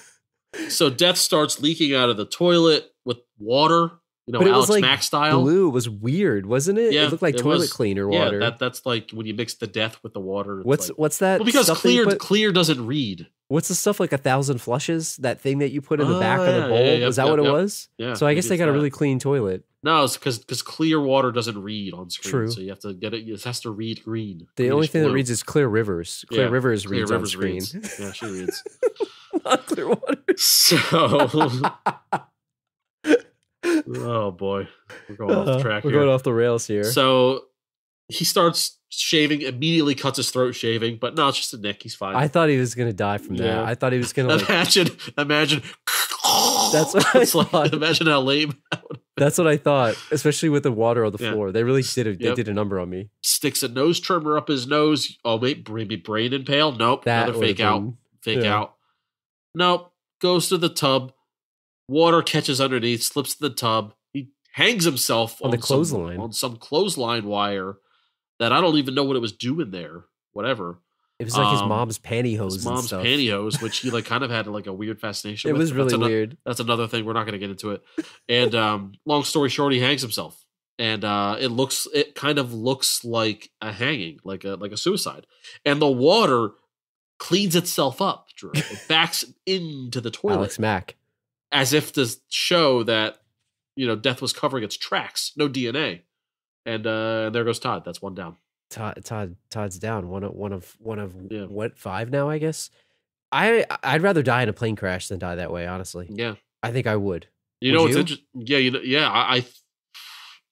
So death starts leaking out of the toilet with water. You know, but it Alex was like Mack style. Blue. It was weird, wasn't it? Yeah, it looked like it toilet was, cleaner water. Yeah, that, that's like when you mix the death with the water. What's like, what's that? Well, because clear put, clear doesn't read. What's the stuff like a thousand flushes? That thing that you put in the back uh, of the bowl? Yeah, yeah, was that yeah, what yeah, it was? Yeah. So I guess they got that. a really clean toilet. No, it's because because clear water doesn't read on screen. True. So you have to get it. It has to read green. The green only thing blue. that reads is Clear Rivers. Clear yeah, Rivers clear reads Rivers on screen. Reads. Yeah, she reads. Not Clear Water. So. Oh boy, we're going off the track uh, we're here. Going off the rails here. So he starts shaving, immediately cuts his throat shaving, but no, it's just a nick. He's fine. I thought he was going to die from yeah. that. I thought he was going to like, imagine, imagine. That's what I thought. Like, imagine how lame. That's what I thought, especially with the water on the yeah. floor. They really did. A, yep. They did a number on me. Sticks a nose trimmer up his nose. Oh wait, maybe brain impaled. Nope, that another fake out. Fake yeah. out. Nope. Goes to the tub. Water catches underneath, slips to the tub. He hangs himself on, on the clothesline, on some clothesline wire that I don't even know what it was doing there. Whatever. It was like um, his mom's pantyhose. His mom's and stuff. pantyhose, which he like kind of had like a weird fascination. It with. was really that's an- weird. That's another thing. We're not going to get into it. And um, long story short, he hangs himself, and uh, it looks, it kind of looks like a hanging, like a like a suicide. And the water cleans itself up, Drew. It backs into the toilet. Alex Mack, as if to show that you know death was covering its tracks. No D N A. And uh, there goes Todd. That's one down. Todd, Todd, Todd's down. One of one of one of yeah. what five now? I guess. I I'd rather die in a plane crash than die that way. Honestly, yeah, I think I would. You would know, it's interesting. Yeah, you know, yeah, I, I,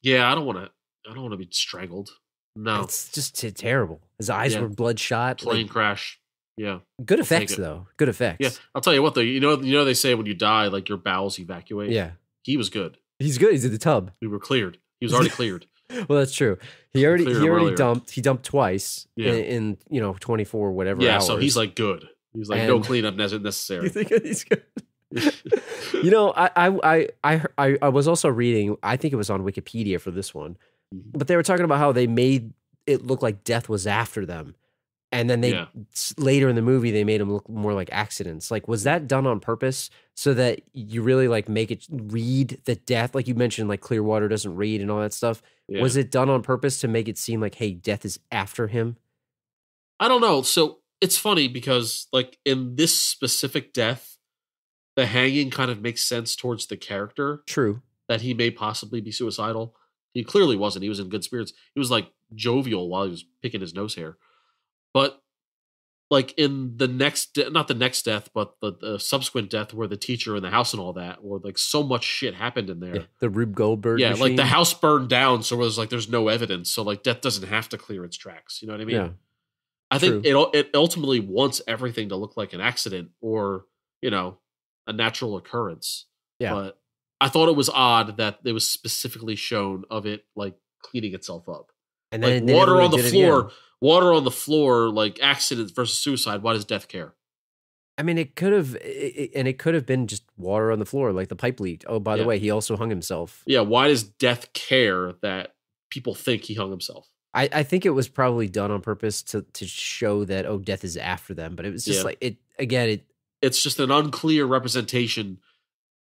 yeah, I don't want to. I don't want to be strangled. No, it's just t- terrible. His eyes yeah. were bloodshot. Plane like, crash. Yeah, good I'll effects though. Good effects. Yeah, I'll tell you what though. You know, you know they say when you die, like your bowels evacuate. Yeah, he was good. He's good. He's in the tub. We were cleared. He was already cleared. Well, that's true. He already he already earlier. dumped. He dumped twice yeah. in, in you know twenty four whatever. Yeah, hours. So he's like good. He's like and no cleanup necessary. You think he's good? You know, I, I I I I was also reading. I think it was on Wikipedia for this one, but they were talking about how they made it look like death was after them, and then they yeah. later in the movie they made them look more like accidents. Like, was that done on purpose so that you really like make it read the death? Like you mentioned, like Clearwater doesn't read and all that stuff. Yeah. Was it done on purpose to make it seem like, hey, death is after him? I don't know. So it's funny because, like, in this specific death, the hanging kind of makes sense towards the character. True. That he may possibly be suicidal. He clearly wasn't. He was in good spirits. He was, like, jovial while he was picking his nose hair. But, like, in the next, de- not the next death, but the, the subsequent death where the teacher in the house and all that, where, like, so much shit happened in there. Yeah, the Rube Goldberg Yeah, machine. Like, the house burned down, so it was, like, there's no evidence. So, like, death doesn't have to clear its tracks. You know what I mean? Yeah, I true. think it it ultimately wants everything to look like an accident or, you know, a natural occurrence. Yeah. But I thought it was odd that it was specifically shown of it, like, cleaning itself up. And then, like, and then water on the floor... Water on the floor, like accident versus suicide. Why does death care? I mean, it could have, it, and it could have been just water on the floor, like the pipe leaked. Oh, by yeah. the way, he also hung himself. Yeah. Why does death care that people think he hung himself? I, I think it was probably done on purpose to to show that, oh, death is after them. But it was just yeah. like it again. It it's just an unclear representation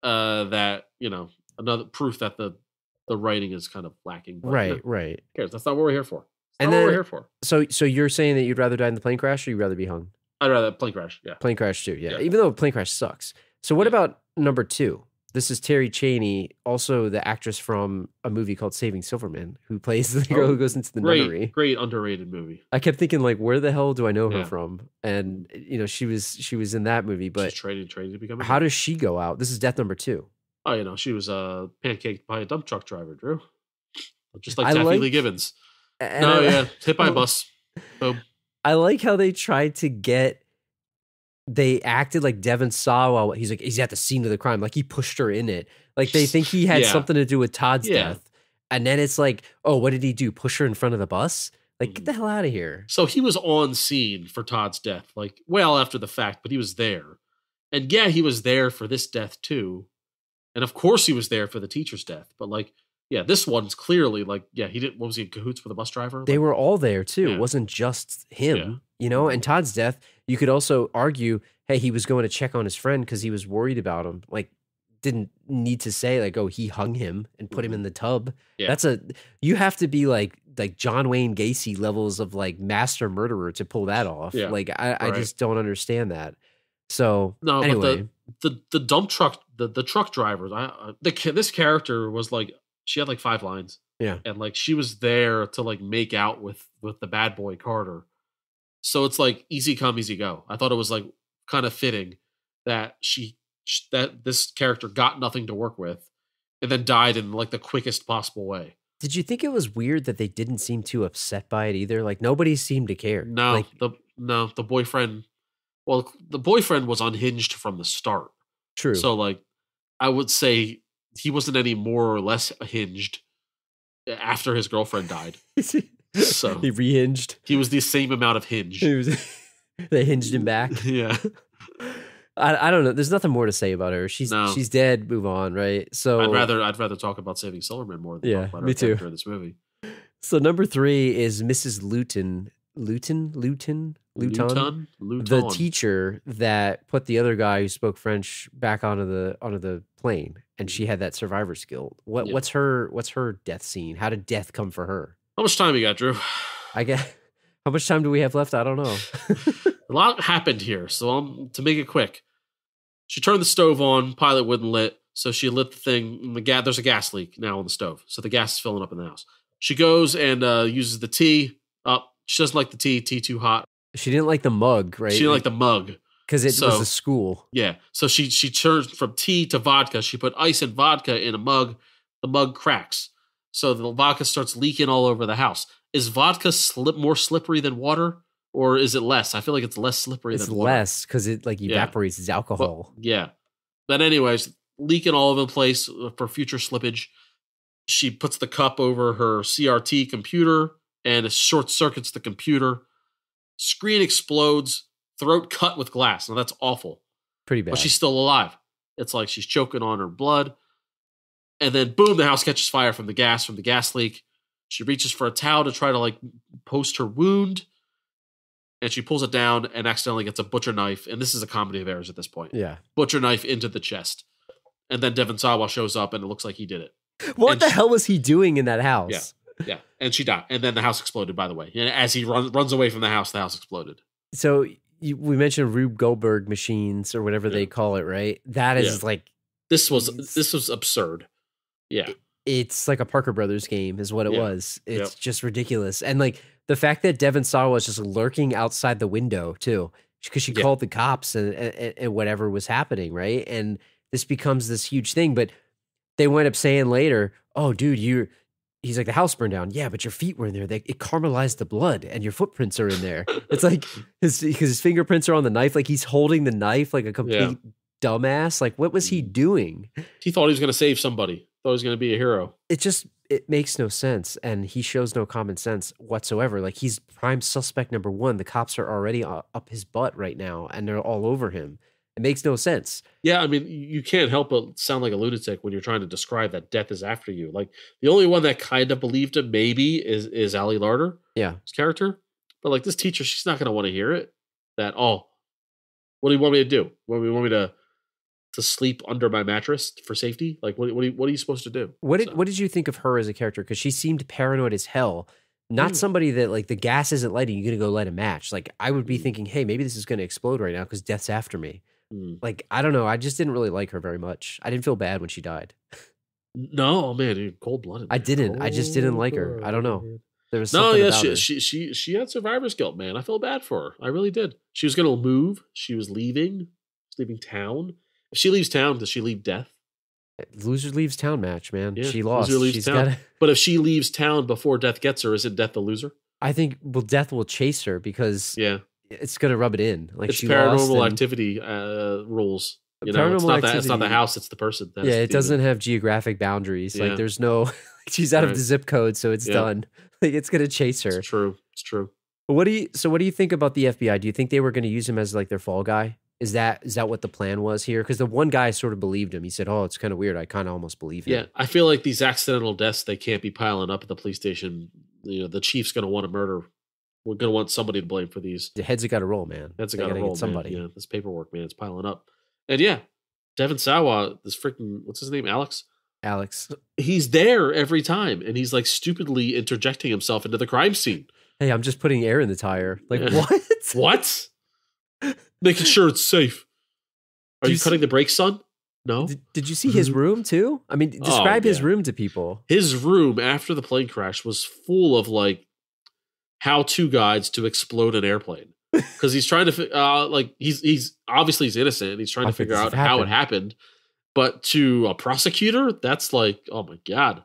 uh, that you know another proof that the the writing is kind of lacking. But right. No, right. Who cares? That's not what we're here for. And then, what we're here for. So, so you're saying that you'd rather die in the plane crash, or you'd rather be hung? I'd rather plane crash. Yeah, plane crash too. Yeah, yeah. Even though plane crash sucks. So, what yeah. about number two? This is Terry Chaney, also the actress from a movie called Saving Silverman, who plays the girl oh, who goes into the great, nunnery. Great underrated movie. I kept thinking, like, where the hell do I know her yeah. from? And you know, she was she was in that movie, but she's training, training to become. A how movie. Does she go out? This is death number two. Oh, you know, she was uh, pancaked by a dump truck driver, Drew, just like Daphne Lee Gibbons. And no, I, yeah, hit by a bus. Boom. I like how they tried to get. They acted like Devon Sawa. He's like he's at the scene of the crime. Like he pushed her in it. Like they think he had yeah. something to do with Todd's yeah. death. And then it's like, oh, what did he do? Push her in front of the bus? Like mm. get the hell out of here. So he was on scene for Todd's death. Like well after the fact, but he was there. And yeah, he was there for this death too. And of course he was there for the teacher's death. But like. Yeah, this one's clearly like, yeah, he didn't, what was he in cahoots with a bus driver? Like, they were all there too. Yeah. It wasn't just him, yeah. you know? And Todd's death, you could also argue, hey, he was going to check on his friend because he was worried about him. Like, didn't need to say like, oh, he hung him and put him in the tub. Yeah. That's a, you have to be like, like John Wayne Gacy levels of like master murderer to pull that off. Yeah. Like, I, right. I just don't understand that. So no, anyway. But the, the, the dump truck, the, the truck drivers, I, the, this character was like, she had like five lines. Yeah. And like she was there to like make out with with the bad boy Carter. So it's like easy come, easy go. I thought it was like kind of fitting that she that this character got nothing to work with and then died in like the quickest possible way. Did you think it was weird that they didn't seem too upset by it either? Like nobody seemed to care. No, like, the no, the boyfriend well, the boyfriend was unhinged from the start. True. So like I would say he wasn't any more or less hinged after his girlfriend died. So he rehinged. He was the same amount of hinge. They hinged him back. Yeah. I, I don't know. There's nothing more to say about her. She's no. she's dead. Move on, right? So I'd rather I'd rather talk about Saving Silverman more than yeah, talk about her character in this movie. So number three is Missus Luton. Luton? Luton? Luton? Luton? Luton. The teacher that put the other guy who spoke French back onto the onto the plane, and she had that survivor skill. What yeah. what's her what's her death scene? How did death come for her? How much time you got, Drew? I guess. How much time do we have left? I don't know. A lot happened here, so I'm, to make it quick, she turned the stove on, pilot wouldn't lit, so she lit the thing. And the ga- there's a gas leak now on the stove, so the gas is filling up in the house. She goes and uh, uses the tea up. She doesn't like the tea, tea too hot. She didn't like the mug, right? She didn't like the mug. Because it so, was a school. Yeah, so she, she turned from tea to vodka. She put ice and vodka in a mug. The mug cracks, so the vodka starts leaking all over the house. Is vodka slip more slippery than water, or is it less? I feel like it's less slippery it's than water. It's less because it like evaporates. Yeah. It's alcohol. But, yeah. But anyways, leaking all over the place for future slippage. She puts the cup over her C R T computer and it short circuits the computer. Screen explodes, throat cut with glass. Now that's awful. Pretty bad. But she's still alive. It's like she's choking on her blood. And then boom, the house catches fire from the gas, from the gas leak. She reaches for a towel to try to like post her wound, and she pulls it down and accidentally gets a butcher knife. And this is a comedy of errors at this point. Yeah. Butcher knife into the chest. And then Devon Sawa shows up and it looks like he did it. What and the she, hell was he doing in that house? Yeah. Yeah. And she died. And then the house exploded, by the way. And as he run, runs away from the house, the house exploded. So you, we mentioned Rube Goldberg machines or whatever yeah. they call it, right? That is yeah. like. This was, this was absurd. Yeah. It, It's like a Parker Brothers game is what it yeah. was. It's yep. just ridiculous. And like the fact that Devon Sawa was just lurking outside the window too, because she yeah. called the cops and, and, and whatever was happening, right? And this becomes this huge thing. But they went up saying later, oh, dude, you're, he's like, the house burned down. Yeah, but your feet were in there. They, it caramelized the blood and your footprints are in there. It's like, his, because his fingerprints are on the knife. Like he's holding the knife like a complete yeah. dumbass. Like what was he doing? He thought he was going to save somebody. Thought he was going to be a hero. It just, it makes no sense. And he shows no common sense whatsoever. Like he's prime suspect number one. The cops are already up his butt right now and they're all over him. It makes no sense. Yeah. I mean, you can't help but sound like a lunatic when you're trying to describe that death is after you. Like the only one that kind of believed him maybe is, is Ali Larter. Yeah. His character. But like this teacher, she's not going to want to hear it. That, oh, what do you want me to do? What do you want me to to sleep under my mattress for safety? Like, what, what, are, you, what are you supposed to do? What did, so. what did you think of her as a character? Because she seemed paranoid as hell. Not mm. somebody that, like, the gas isn't lighting, you're going to go light a match. Like, I would be mm. thinking, hey, maybe this is going to explode right now because death's after me. Mm. Like, I don't know. I just didn't really like her very much. I didn't feel bad when she died. No, man, you're cold-blooded. Man. I didn't. Cold I just didn't like her. I don't know. There was no, yeah, she, she she she had survivor's guilt, man. I felt bad for her. I really did. She was going to move. She was leaving. She was leaving town. If she leaves town, does she leave death? Loser leaves town match, man. Yeah, she lost. Loser leaves She's town. Gotta... But if she leaves town before death gets her, isn't death the loser? I think, well, death will chase her because yeah. it's going to rub it in. Like it's she paranormal lost activity uh, rules. You know, it's not, activity, the, it's not the house, it's the person. That yeah, it doesn't it. have geographic boundaries. Yeah. Like there's no, she's out right. of the zip code, so it's yeah. done. Like it's going to chase her. It's true. It's true. But what do you, so what do you think about the F B I? Do you think they were going to use him as like their fall guy? Is that is that what the plan was here? Because the one guy sort of believed him. He said, oh, it's kind of weird. I kind of almost believe him. Yeah, I feel like these accidental deaths, they can't be piling up at the police station. You know, the chief's going to want to murder. We're going to want somebody to blame for these. The heads have got to roll, man. Heads have got to roll, somebody. Man. Yeah, this paperwork, man, it's piling up. And yeah, Devon Sawa, this freaking, what's his name, Alex? Alex. He's there every time, and he's like stupidly interjecting himself into the crime scene. Hey, I'm just putting air in the tire. Like, yeah. what? What? Making sure it's safe. Are you, you cutting see, the brakes, son? No. Did, did you see his room too? I mean, describe oh, yeah. his room to people. His room after the plane crash was full of like how-to guides to explode an airplane because he's trying to uh, like he's he's obviously he's innocent. He's trying I to figure out how happened. it happened. But to a prosecutor, that's like, oh my god,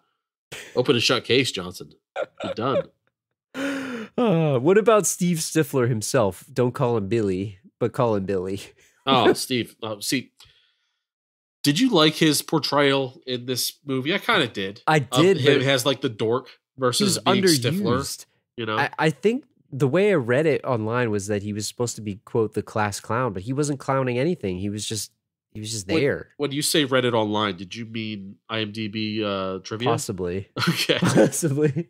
open and shut case, Johnson. You're done. Uh, what about Steve Stifler himself? Don't call him Billy. But call him Billy. Oh, Steve. Uh, see, did you like his portrayal in this movie? I kind of did. I did. Um, him as like the dork versus being underused. Stifler. You know, I, I think the way I read it online was that he was supposed to be, quote, the class clown, but he wasn't clowning anything. He was just he was just there. When, when you say read it online, did you mean IMDb uh, trivia? Possibly. Okay. Possibly.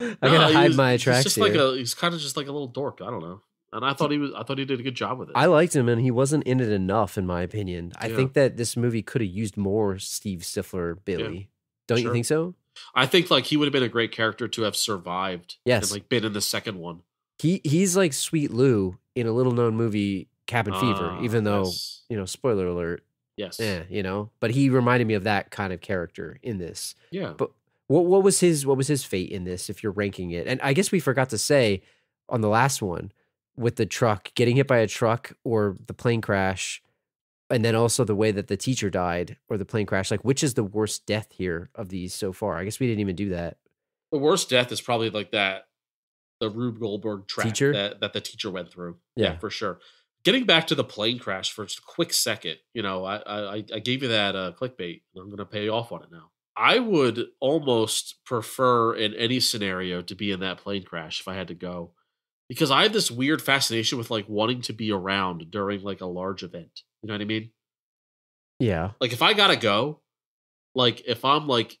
I gotta uh, hide was, my attraction. He's just like a, he's kind of just like a little dork. I don't know. And I thought he was. I thought he did a good job with it. I liked him, and he wasn't in it enough, in my opinion. I yeah. think that this movie could have used more Steve Stifler, Billy. Yeah. Don't sure. you think so? I think like he would have been a great character to have survived. Yes, and like been in the second one. He he's like Sweet Lou in a little known movie, Cabin uh, Fever. Even though yes. you know, spoiler alert. Yes. Yeah, you know, but he reminded me of that kind of character in this. Yeah. But what what was his what was his fate in this? If you're ranking it, and I guess we forgot to say on the last one. With the truck, getting hit by a truck or the plane crash, and then also the way that the teacher died or the plane crash, like which is the worst death here of these so far? I guess we didn't even do that. The worst death is probably like that, the Rube Goldberg trap teacher? That, that the teacher went through. Yeah. yeah, for sure. Getting back to the plane crash for just a quick second, you know, I I, I gave you that uh, clickbait, and I'm going to pay off on it now. I would almost prefer in any scenario to be in that plane crash if I had to go. Because I have this weird fascination with like wanting to be around during like a large event. You know what I mean? Yeah. Like if I gotta go, like if I'm like,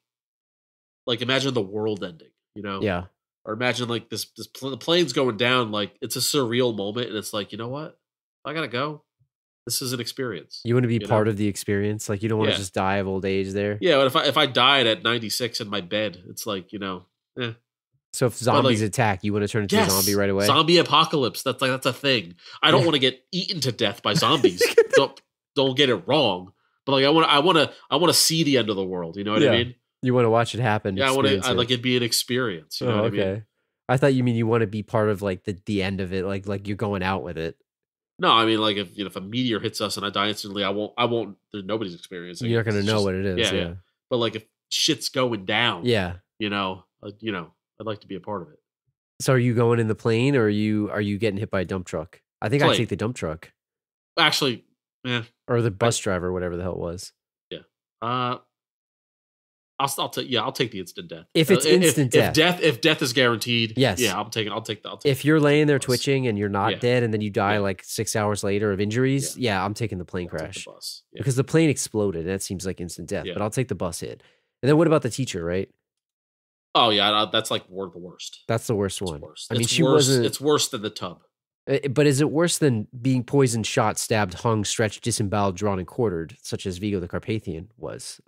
like imagine the world ending, you know? Yeah. Or imagine like this, this pl- the plane's going down, like it's a surreal moment. And it's like, you know what? If I gotta go. This is an experience. You want to be part know? of the experience. Like you don't want to yeah. just die of old age there. Yeah. But if I, if I died at ninety-six in my bed, it's like, you know, eh. So if zombies like, attack, you want to turn into yes, a zombie right away? Zombie apocalypse. That's like that's a thing. I don't want to get eaten to death by zombies. don't don't get it wrong. But like I want I want to I want to see the end of the world. You know what yeah. I mean? You want to watch it happen. Yeah, I want to. I like it'd be an experience. You know oh, what okay. I mean? I thought you mean you want to be part of like the the end of it. Like like you're going out with it. No, I mean like if you know if a meteor hits us and I die instantly, I won't. I won't. Nobody's experiencing. You're not gonna it's know just, what it is. Yeah, yeah. yeah. But like if shit's going down. Yeah. You know. Uh, you know. I'd like to be a part of it. So are you going in the plane or are you are you getting hit by a dump truck? I think I'd take the dump truck. Actually, yeah. Or the bus I, driver, whatever the hell it was. Yeah. Uh I'll I'll take yeah, I'll take the instant death. If it's uh, instant if, death. If death if death is guaranteed, yes. Yeah, I'm taking I'll take the I'll take If you're laying there the twitching and you're not yeah. dead and then you die yeah. like six hours later of injuries, yeah, yeah I'm taking the plane I'll crash. The bus. Yeah. Because the plane exploded and that seems like instant death, yeah. but I'll take the bus hit. And then what about the teacher, right? Oh yeah, that's like the worst. That's the worst one. Worst. I mean, it's she worse, wasn't. It's worse than the tub. But is it worse than being poisoned, shot, stabbed, hung, stretched, disemboweled, drawn, and quartered, such as Vigo the Carpathian was?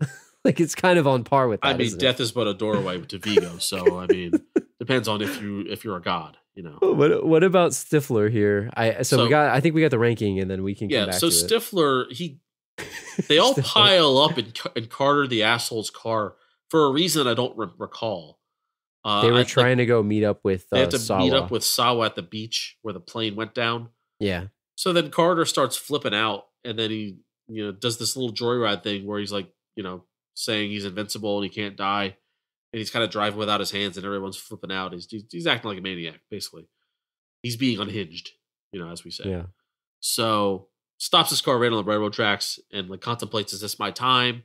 Like it's kind of on par with that. I mean, death it? is but a doorway to Vigo. So I mean, depends on if you if you're a god, you know. What What about Stifler here? I so, so we got. I think we got the ranking, and then we can yeah. Come back so to Stifler, it. he they all Stifler. pile up and and Carter the asshole's car. For a reason I don't re- recall. Uh, they were I, trying like, to go meet up with uh, they had to Sawa. meet up with Sawa at the beach where the plane went down. Yeah. So then Carter starts flipping out, and then he you know does this little joyride thing where he's like you know saying he's invincible and he can't die, and he's kind of driving without his hands, and everyone's flipping out. He's he's acting like a maniac basically. He's being unhinged, you know, as we say. Yeah. So stops his car right on the railroad tracks and like contemplates, is this my time?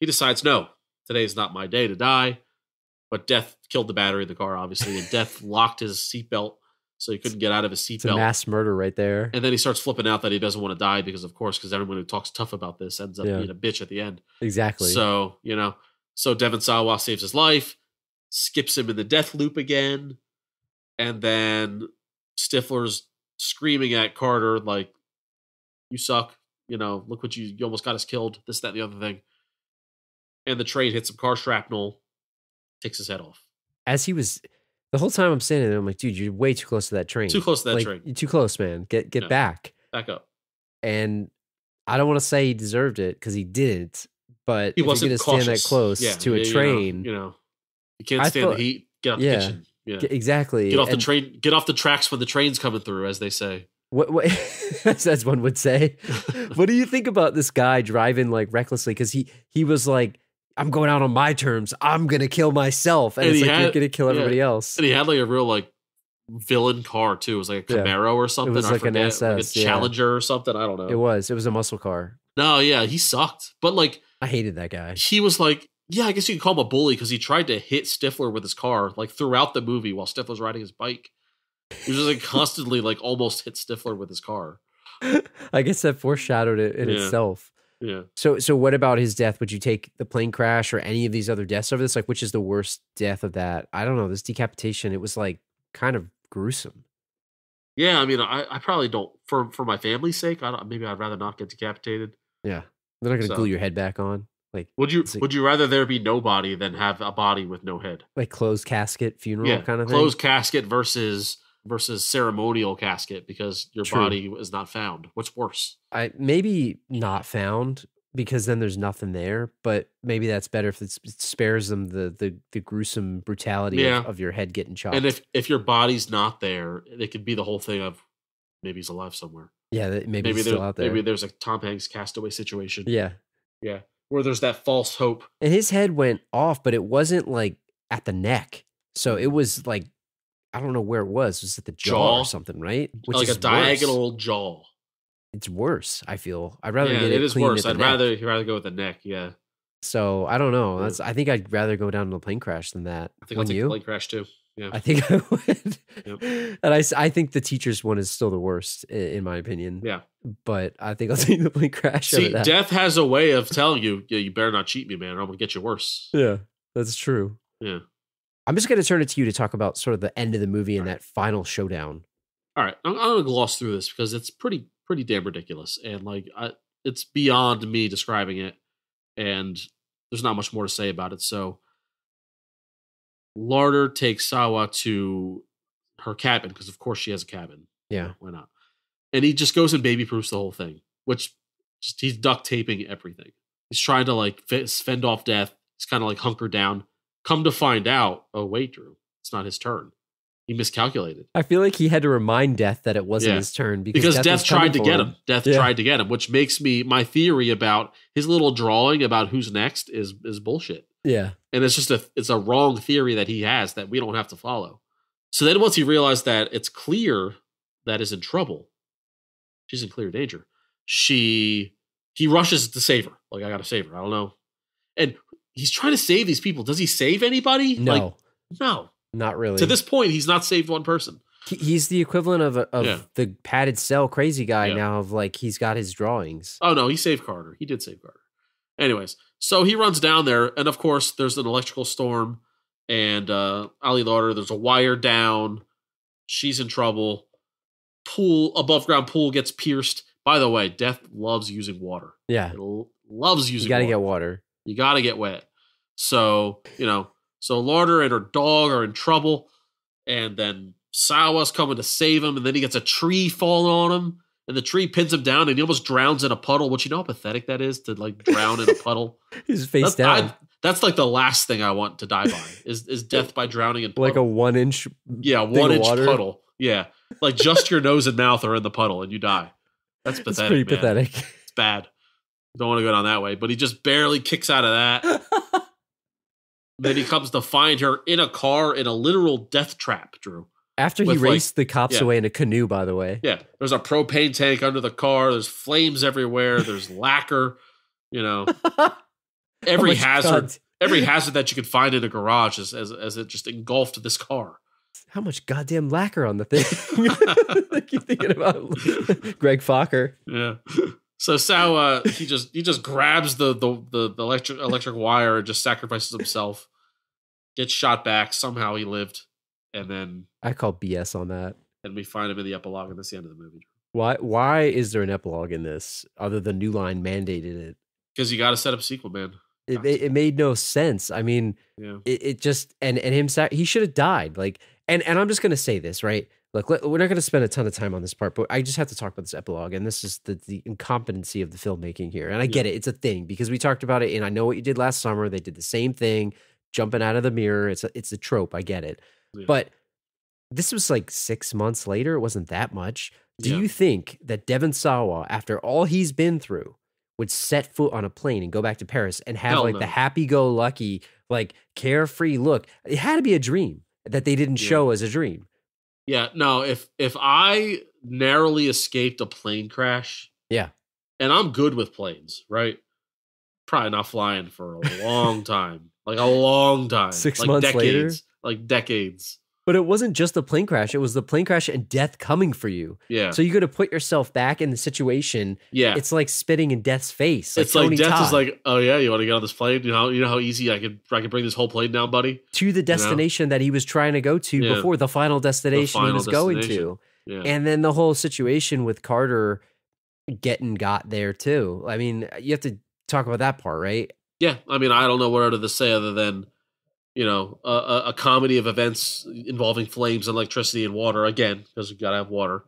He decides no. Today is not my day to die, but death killed the battery of the car, obviously, and death locked his seatbelt, so he couldn't get out of his seatbelt. It's a mass murder right there. And then he starts flipping out that he doesn't want to die because, of course, because everyone who talks tough about this ends up yeah. being a bitch at the end. Exactly. So, you know, so Devon Sawa saves his life, skips him in the death loop again, and then Stifler's screaming at Carter, like, you suck, you know, look what you, you almost got us killed, this, that, and the other thing. And the train hits some car shrapnel, takes his head off. As he was, the whole time I'm standing there, I'm like, dude, you're way too close to that train. Too close to that like, train. You're too close, man. Get get no. back. Back up. And I don't want to say he deserved it because he didn't, but he wasn't if you're going to stand that close yeah, to yeah, a train. You know, you know, you can't stand felt, the heat. Get out the yeah, kitchen. Yeah, g- exactly. Get off and, the train. Get off the tracks when the train's coming through, as they say. What, what as one would say. What do you think about this guy driving like recklessly? Because he he was like, I'm going out on my terms. I'm going to kill myself. And, and it's like, had, you're going to kill everybody yeah. else. And he had like a real like villain car too. It was like a Camaro yeah. or something. It was I like forget, an S S. Like a yeah. Challenger or something. I don't know. It was. It was a muscle car. No, yeah. He sucked. But like. I hated that guy. He was like, yeah, I guess you could call him a bully because he tried to hit Stifler with his car like throughout the movie while Stifler's riding his bike. He was just like constantly like almost hit Stifler with his car. I guess that foreshadowed it in yeah. itself. Yeah. So, so what about his death? Would you take the plane crash or any of these other deaths over this? Like, which is the worst death of that? I don't know. This decapitation, it was like kind of gruesome. Yeah, I mean, I, I probably don't for for my family's sake. I don't, maybe I'd rather not get decapitated. Yeah, they're not going to so. glue your head back on. Like, would you like, would you rather there be no body than have a body with no head? Like closed casket funeral yeah, kind of thing. Closed casket versus. versus ceremonial casket because your True. body is not found. What's worse? I maybe not found because then there's nothing there, but maybe that's better if it's, it spares them the, the, the gruesome brutality yeah. of, of your head getting chopped. And if, if your body's not there, it could be the whole thing of maybe he's alive somewhere. Yeah. Maybe, maybe he's still out there. Maybe there's a Tom Hanks Castaway situation. Yeah. Yeah. Where there's that false hope. And his head went off, but it wasn't like at the neck. So it was like, I don't know where it was. Was it the jaw, jaw. or something, right? Which like is a diagonal worse. jaw. It's worse, I feel. I'd rather yeah, get it, it is clean worse. I'd rather you'd rather go with the neck, yeah. So I don't know. That's, I think I'd rather go down to a plane crash than that. I think I'll take a plane crash too. Yeah. I think I would. Yep. And I, I think the teacher's one is still the worst, in my opinion. Yeah. But I think I'll take the plane crash. See, that. Death has a way of telling you, yeah, you better not cheat me, man, or I'm gonna get you worse. Yeah, that's true. Yeah. I'm just going to turn it to you to talk about sort of the end of the movie and right. that final showdown. All right. I'm, I'm going to gloss through this because it's pretty, pretty damn ridiculous. And like, I, it's beyond me describing it. And there's not much more to say about it. So Larter takes Sawa to her cabin because of course she has a cabin. Yeah. Why not? And he just goes and baby proofs the whole thing, which just, he's duct taping everything. He's trying to like fend off death. He's kind of like hunkered down. Come to find out, oh, wait, Drew, it's not his turn. He miscalculated. I feel like he had to remind Death that it wasn't yeah. his turn. Because, because Death, Death tried to get him. him. Death yeah. tried to get him, which makes me, my theory about his little drawing about who's next is is bullshit. Yeah. And it's just a, it's a wrong theory that he has that we don't have to follow. So then once he realized that it's clear that is in trouble, she's in clear danger, she, he rushes to save her. Like, I got to save her. I don't know. And he's trying to save these people. Does he save anybody? No. Like, no. Not really. To this point, he's not saved one person. He, he's the equivalent of a, of yeah. the padded cell crazy guy yeah. now of like, he's got his drawings. Oh, no, he saved Carter. He did save Carter. Anyways, so he runs down there, and of course, there's an electrical storm, and uh, Ali Larter, there's a wire down. She's in trouble. Pool, above-ground pool gets pierced. By the way, Death loves using water. Yeah. It l- loves using you gotta water. You got to get water. You got to get wet. So, you know, so Larter and her dog are in trouble. And then Sawa's coming to save him. And then he gets a tree falling on him. And the tree pins him down. And he almost drowns in a puddle. Which, you know how pathetic that is to, like, drown in a puddle? He's face that's, down. I, that's, like, the last thing I want to die by is, is death by drowning in puddle. Like a one-inch Yeah, one-inch puddle. Yeah. Like, just your nose and mouth are in the puddle and you die. That's pathetic, It's pretty man. pathetic. It's bad. Don't want to go down that way, but he just barely kicks out of that. Then he comes to find her in a car in a literal death trap, Drew. After he raced like, the cops yeah. away in a canoe, by the way. Yeah. There's a propane tank under the car. There's flames everywhere. There's lacquer, you know, every hazard, cunt. every hazard that you could find in a garage as, as, as it just engulfed this car. How much goddamn lacquer on the thing. Like you're thinking about Greg Fokker. Yeah. So Sawa, he just he just grabs the the the, the electric electric wire and just sacrifices himself. Gets shot back. Somehow he lived, and then I call B S on that. And we find him in the epilogue, and that's the end of the movie. Why? Why is there an epilogue in this other than New Line mandated it? Because you got to set up a sequel, man. It, it it made no sense. I mean, yeah. it, it just and and him he should have died. Like and and I'm just gonna say this right. Look, we're not going to spend a ton of time on this part, but I just have to talk about this epilogue, and this is the, the incompetency of the filmmaking here. And I yeah. get it. It's a thing, because we talked about it, and I know what you did last summer. They did the same thing, jumping out of the mirror. It's a, it's a trope. I get it. Yeah. But this was like six months later. It wasn't that much. Do yeah. you think that Devon Sawa, after all he's been through, would set foot on a plane and go back to Paris and have Hell like no. the happy-go-lucky, like carefree look? It had to be a dream that they didn't yeah. show as a dream. Yeah, no, if if I narrowly escaped a plane crash, yeah, and I'm good with planes, right? Probably not flying for a long time, like a long time. Six like months decades, later? Like decades. But it wasn't just the plane crash. It was the plane crash and death coming for you. Yeah. So you got to put yourself back in the situation. Yeah. It's like spitting in death's face. Like it's Tony like death Todd. Is like, oh yeah, you want to get on this plane? You know, you know how easy I could I could bring this whole plane down, buddy. To the destination you know? that he was trying to go to yeah. before the final destination the final he was going to. Yeah. And then the whole situation with Carter getting got there too. I mean, you have to talk about that part, right? Yeah. I mean, I don't know what other to say other than, you know, a, a comedy of events involving flames and electricity and water, again, because we've got to have water,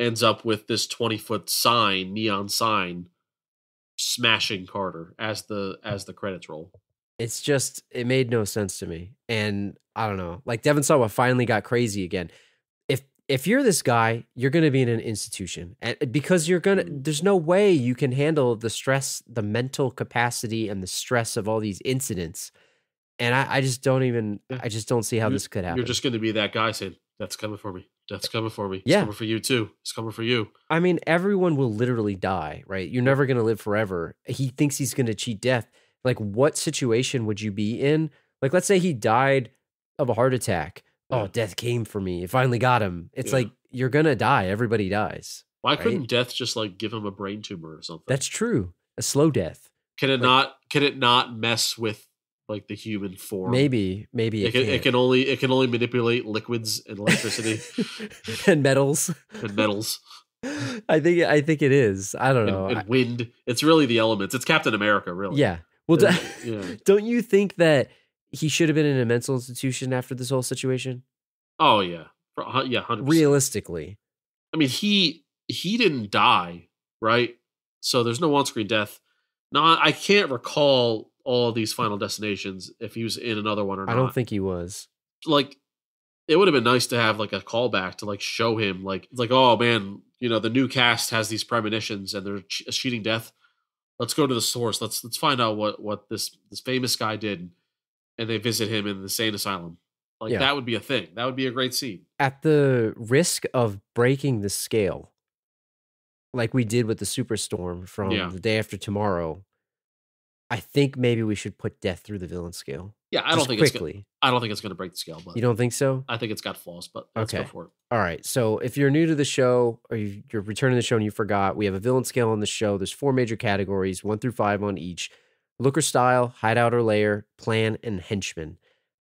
ends up with this twenty-foot sign, neon sign, smashing Carter as the as the credits roll. It's just, it made no sense to me. And I don't know, like Devon Sawa finally got crazy again. If if you're this guy, you're going to be in an institution, and because you're going to, there's no way you can handle the stress, the mental capacity and the stress of all these incidents. And I, I just don't even, I just don't see how this could happen. You're just going to be that guy saying, that's coming for me. That's coming for me. It's yeah. coming for you too. It's coming for you. I mean, everyone will literally die, right? You're never going to live forever. He thinks he's going to cheat death. Like, what situation would you be in? Like, let's say he died of a heart attack. Yeah. Oh, death came for me. It finally got him. It's yeah. like, you're going to die. Everybody dies. Why right? couldn't death just like give him a brain tumor or something? That's true. A slow death. Can it like, not, can it not mess with like the human form? Maybe, maybe it, it, can, it can only it can only manipulate liquids and electricity and metals and metals. I think I think it is. I don't know. And, and wind. It's really the elements. It's Captain America, really. Yeah. Well, do, yeah. don't you think that he should have been in a mental institution after this whole situation? Oh yeah, yeah. one hundred percent. Realistically, I mean he he didn't die, right? So there's no on-screen death. No, I can't recall all of these Final Destinations if he was in another one or not. I don't think he was. Like, it would have been nice to have like a callback to like show him like, it's like, oh man, you know, the new cast has these premonitions and they're cheating death. Let's go to the source. Let's, let's find out what, what this, this famous guy did. And they visit him in the insane asylum. Like yeah. that would be a thing. That would be a great scene. At the risk of breaking the scale, like we did with the Superstorm from yeah. The Day After Tomorrow, I think maybe we should put death through the villain scale. Yeah, I don't think quickly. It's gonna, I don't think it's going to break the scale. But you don't think so? I think it's got flaws, but let's okay. go for it. All right. So if you're new to the show or you're returning to the show and you forgot, we have a villain scale on the show. There's four major categories, one through five on each. Look or style, hideout or lair, plan, and henchman.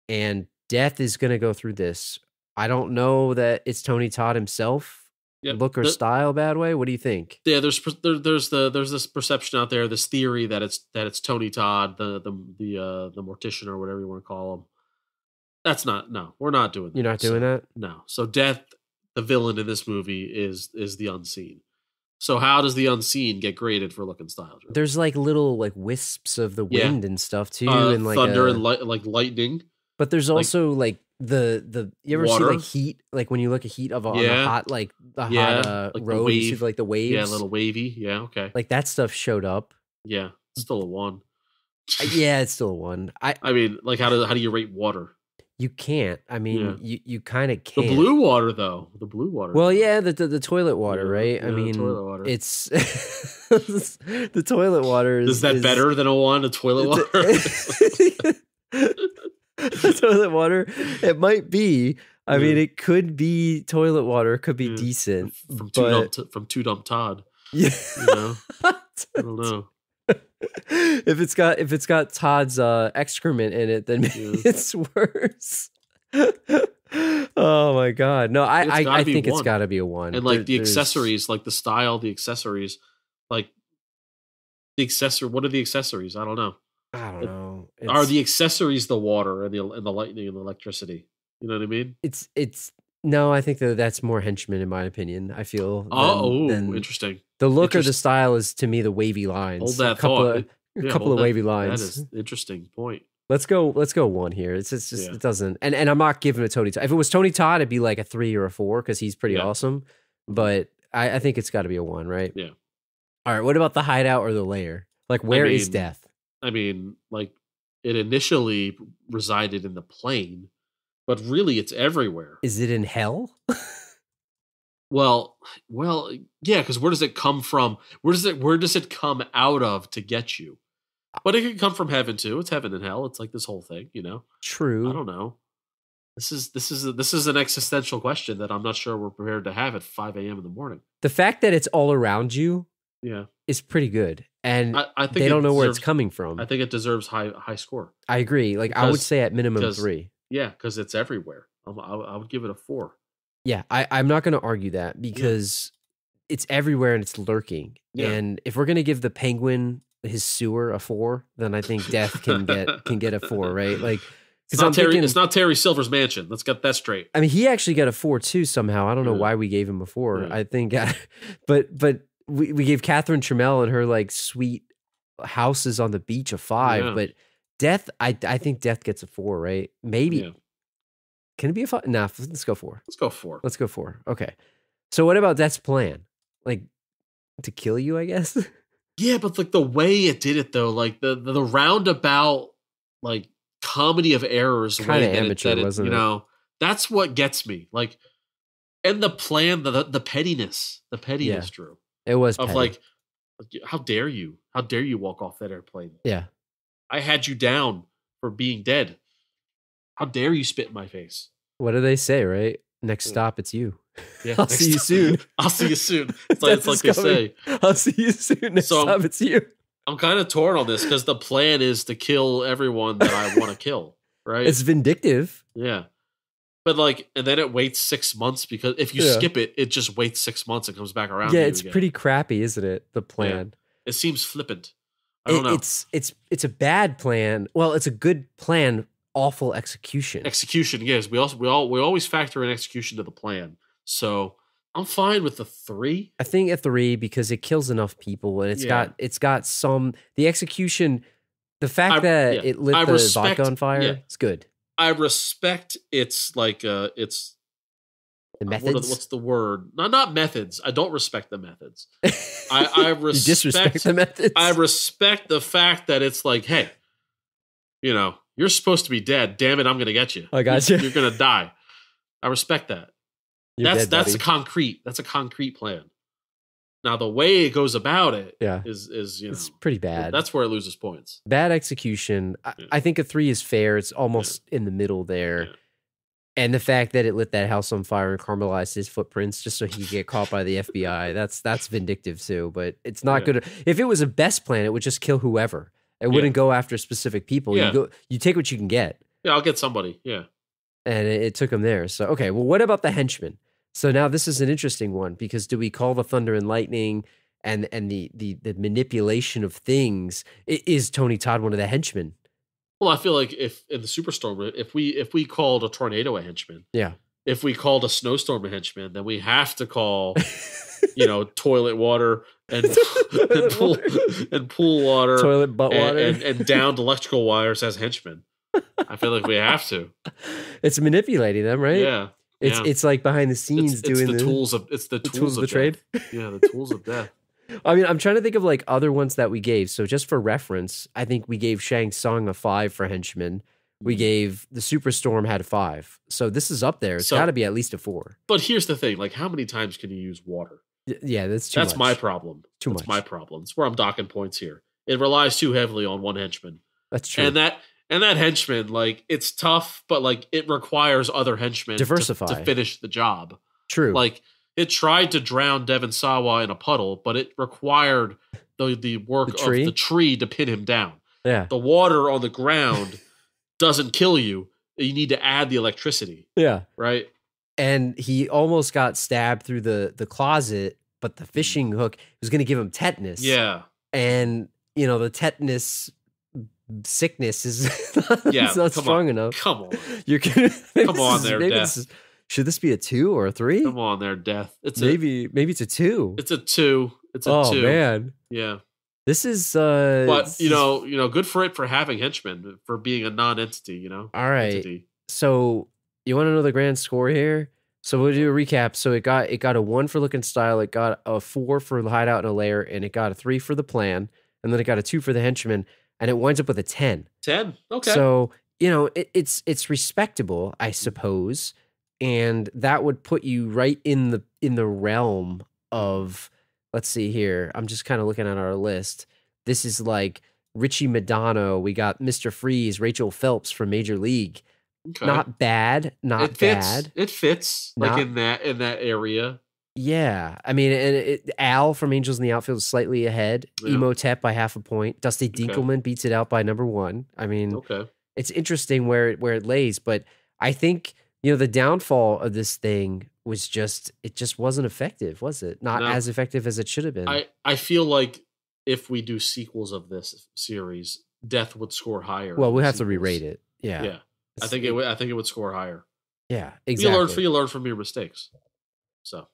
And death is going to go through this. I don't know that it's Tony Todd himself. Yeah, look or the, style, Badway. What do you think? Yeah, there's there, there's the there's this perception out there, this theory that it's that it's Tony Todd, the the the uh, the mortician or whatever you want to call him. That's not no, we're not doing that. You're not doing that? No. So death, the villain in this movie is is the unseen. So how does the unseen get graded for look and style? Right? There's like little like wisps of the wind yeah. and stuff too, uh, and like thunder a, and light, like lightning. But there's also like. like The the you ever Water. see like heat, like when you look at heat of on yeah. a hot like the hot yeah. uh, like road, you see like the waves, yeah, a little wavy, yeah, okay, like that stuff showed up. Yeah, it's still a one. yeah, it's still a one. I I mean, like how do how do you rate water? You can't. I mean, yeah. you you kind of can't. The blue water though, the blue water. Well, yeah, the the, the toilet water, yeah, right? Yeah, I mean, toilet water. It's the toilet water. Is, is that is, better than a one? The toilet water. Toilet water, it might be. I yeah. mean, it could be toilet water. Could be yeah. decent from two but... dump from two dump Todd. Yeah, you know? I don't know if it's got if it's got Todd's uh, excrement in it. Then maybe yeah. it's worse. Oh my god! No, I I, I think one. It's got to be a one. And like there, the there's... accessories, like the style, the accessories, like the accessory. What are the accessories? I don't know. I don't know. It's, Are the accessories the water and the and the lightning and the electricity? You know what I mean? It's it's no. I think that that's more henchman in my opinion. I feel. Oh, than, than interesting. The look Interest- or the style is to me the wavy lines. Hold that a couple thought. Of, yeah, a couple of that, wavy lines. That is interesting point. Let's go. Let's go one here. It's, it's just yeah. it doesn't. And and I'm not giving it Tony Todd. If it was Tony Todd, it'd be like a three or a four because he's pretty yeah. awesome. But I, I think it's got to be a one, right? Yeah. All right. What about the hideout or the lair? Like where I mean, is death? I mean, like it initially resided in the plane, but really it's everywhere. Is it in hell? well, well, yeah, because where does it come from? Where does it where does it come out of to get you? But it can come from heaven too. It's heaven and hell. It's like this whole thing, you know? True. I don't know. This is this is a, this is an existential question that I'm not sure we're prepared to have at five a.m. in the morning. The fact that it's all around you, yeah, is pretty good, and I, I think they don't know deserves, where it's coming from. I think it deserves high high score. I agree. Like because, I would say at minimum because, three. Yeah, because it's everywhere. I, I would give it a four. Yeah, I, I'm not going to argue that because yeah. it's everywhere and it's lurking. Yeah. And if we're going to give the penguin his sewer a four, then I think death can get can get a four, right? Like. It's not, Terry, thinking, it's not Terry Silver's mansion. Let's get that straight. I mean, he actually got a four too somehow. I don't know yeah. why we gave him a four. Yeah. I think, I, but but we, we gave Catherine Tremell and her like sweet houses on the beach a five. Yeah. But Death, I I think Death gets a four, right? Maybe yeah. can it be a five? Nah, let's go four. Let's go four. Let's go four. Okay. So what about Death's plan? Like to kill you, I guess. Yeah, but like the way it did it though, like the the, the roundabout, like. Comedy of errors kind of amateur that it, wasn't you know it? That's what gets me, like, and the plan, the the pettiness the pettiness yeah. Drew, it was of petty. Like how dare you how dare you walk off that airplane, yeah, I had you down for being dead, how dare you spit in my face. What do they say, right? Next stop, it's you. Yeah, I'll see you soon. I'll see you soon. It's like, it's like they say, I'll see you soon. Next so, stop, it's you. I'm kind of torn on this because the plan is to kill everyone that I want to kill, right? It's vindictive. Yeah. But like, and then it waits six months because if you yeah. skip it, it just waits six months and comes back around. Yeah, to you it's again. Pretty crappy, isn't it? The plan. Yeah. It seems flippant. I don't it, know. It's, it's, it's a bad plan. Well, it's a good plan, awful execution. Execution, yes. We also, we all, we always factor in execution to the plan. So... I'm fine with the three. I think a three because it kills enough people and it's yeah. got it's got some the execution, the fact I, that yeah. it lit I the respect, vodka on fire. Yeah. It's good. I respect it's like uh, it's the methods. Uh, what, what's the word? No, not methods. I don't respect the methods. I, I respect you disrespect the methods. I respect the fact that it's like, hey, you know, you're supposed to be dead. Damn it, I'm gonna get you. I got you. You're, you're gonna die. I respect that. You're that's dead, that's buddy. concrete. That's a concrete plan. Now the way it goes about it yeah. is is you know it's pretty bad. That's where it loses points. Bad execution. I, yeah. I think a three is fair. It's almost yeah. in the middle there. Yeah. And the fact that it lit that house on fire and caramelized his footprints just so he could get caught by the F B I. That's that's vindictive too. But it's not yeah. good. If it was a best plan, it would just kill whoever. It yeah. wouldn't go after specific people. Yeah. You go. You take what you can get. Yeah, I'll get somebody. Yeah. And it, it took him there. So okay. Well, what about the henchman? So now this is an interesting one because do we call the thunder and lightning and and the the, the manipulation of things? Is Tony Todd one of the henchmen? Well, I feel like if in the Superstorm, if we if we called a tornado a henchman, yeah. If we called a snowstorm a henchman, then we have to call, you know, toilet water and and, pool, and pool water, toilet butt water, and, and, and downed electrical wires as henchmen. I feel like we have to. It's manipulating them, right? Yeah. It's yeah. it's like behind the scenes it's, it's doing the, the tools of it's the, the tools, tools of, of the trade. Yeah, the tools of death. I mean, I'm trying to think of like other ones that we gave. So just for reference, I think we gave Shang Tsung a five for henchman. We gave the Superstorm had a five. So this is up there. It's so, got to be at least a four. But here's the thing: like, how many times can you use water? Y- yeah, that's too. That's much. my problem. Too that's much. my problem. It's where I'm docking points here. It relies too heavily on one henchman. That's true. And that. And that henchman, like, it's tough, but, like, it requires other henchmen Diversify. To, to finish the job. True. Like, it tried to drown Devon Sawa in a puddle, but it required the, the work the of the tree to pin him down. Yeah. The water on the ground doesn't kill you. You need to add the electricity. Yeah. Right? And he almost got stabbed through the, the closet, but the fishing hook was going to give him tetanus. Yeah. And, you know, the tetanus... sickness is not, yeah, it's not strong on. enough. Come on, you're gonna, come on there, Death. Is, should this be a two or a three? Come on there, Death. It's maybe a, maybe it's a two. It's a two. It's a oh, two. Oh man, yeah. This is, uh, but you know, you know, good for it for having henchmen for being a non-entity. You know, all right. Entity. So you want to know the grand score here? So we'll do a recap. So it got it got a one for look and style. It got a four for the hideout and a lair, and it got a three for the plan, and then it got a two for the henchman. And it winds up with a ten. ten, okay. So, you know, it, it's it's respectable, I suppose. And that would put you right in the in the realm of, let's see here. I'm just kind of looking at our list. This is like Richie Madonna. We got Mister Freeze, Rachel Phelps from Major League. Okay. Not bad, not it fits, bad. It fits not, like in that in that area. Yeah, I mean, and it, Al from Angels in the Outfield is slightly ahead. Yeah. Emotep by half a point. Dusty Dinkelman okay. beats it out by number one. I mean, okay. it's interesting where it where it lays, but I think you know the downfall of this thing was just it just wasn't effective, was it? Not no. as effective as it should have been. I I feel like if we do sequels of this series, Death would score higher. Well, we have sequels. to re-rate it. Yeah, yeah. I think it. I think it would score higher. Yeah, exactly. You learn, you learn from your mistakes. So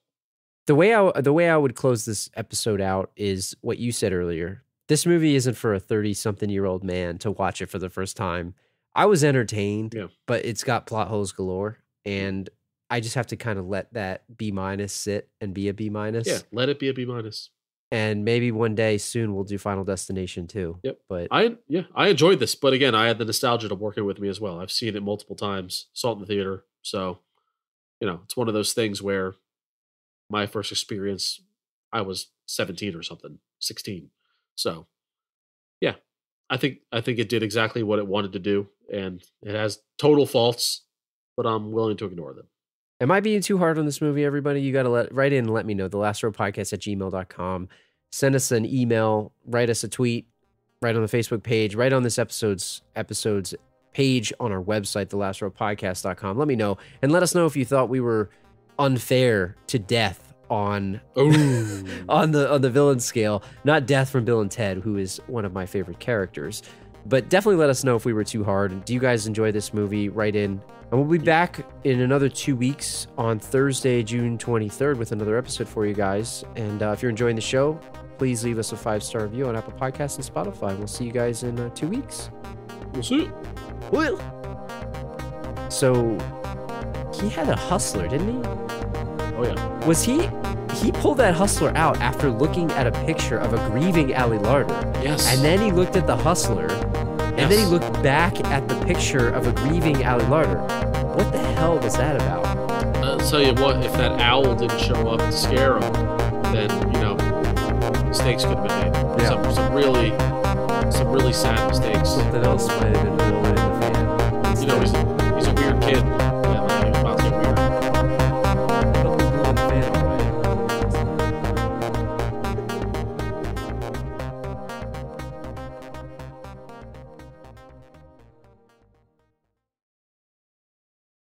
the way I the way I would close this episode out is what you said earlier. This movie isn't for a thirty-something-year-old man to watch it for the first time. I was entertained, yeah. but it's got plot holes galore, and I just have to kind of let that B minus sit and be a B minus. Yeah, let it be a B minus. And maybe one day soon we'll do Final Destination too. Yep. But I yeah, I enjoyed this, but again, I had the nostalgia to work it with me as well. I've seen it multiple times, saw it in the theater. So, you know, it's one of those things where my first experience, I was seventeen or something, sixteen. So yeah. I think I think it did exactly what it wanted to do, and it has total faults, but I'm willing to ignore them. Am I being too hard on this movie, everybody? You got to let write in and let me know. the last row podcast at gmail dot com. Send us an email. Write us a tweet. Write on the Facebook page. Write on this episode's episode's page on our website, the last row podcast dot com. Let me know. And let us know if you thought we were unfair to death on, on, the, on the villain scale. Not Death from Bill and Ted, who is one of my favorite characters. But definitely let us know if we were too hard. Do you guys enjoy this movie? Write in. And we'll be back in another two weeks on Thursday, June twenty-third with another episode for you guys. And uh, if you're enjoying the show, please leave us a five-star review on Apple Podcasts and Spotify. We'll see you guys in uh, two weeks. We'll see you. Well, so he had a hustler, didn't he? Oh, yeah. Was he... He pulled that hustler out after looking at a picture of a grieving Ali Larter. Yes. And then he looked at the hustler, and yes. then he looked back at the picture of a grieving Ali Larter. What the hell was that about? I'll tell you what, if that owl didn't show up to scare him, then, you know, mistakes could have been made. Yeah. Some, some really, some really sad mistakes. Something else might have been real.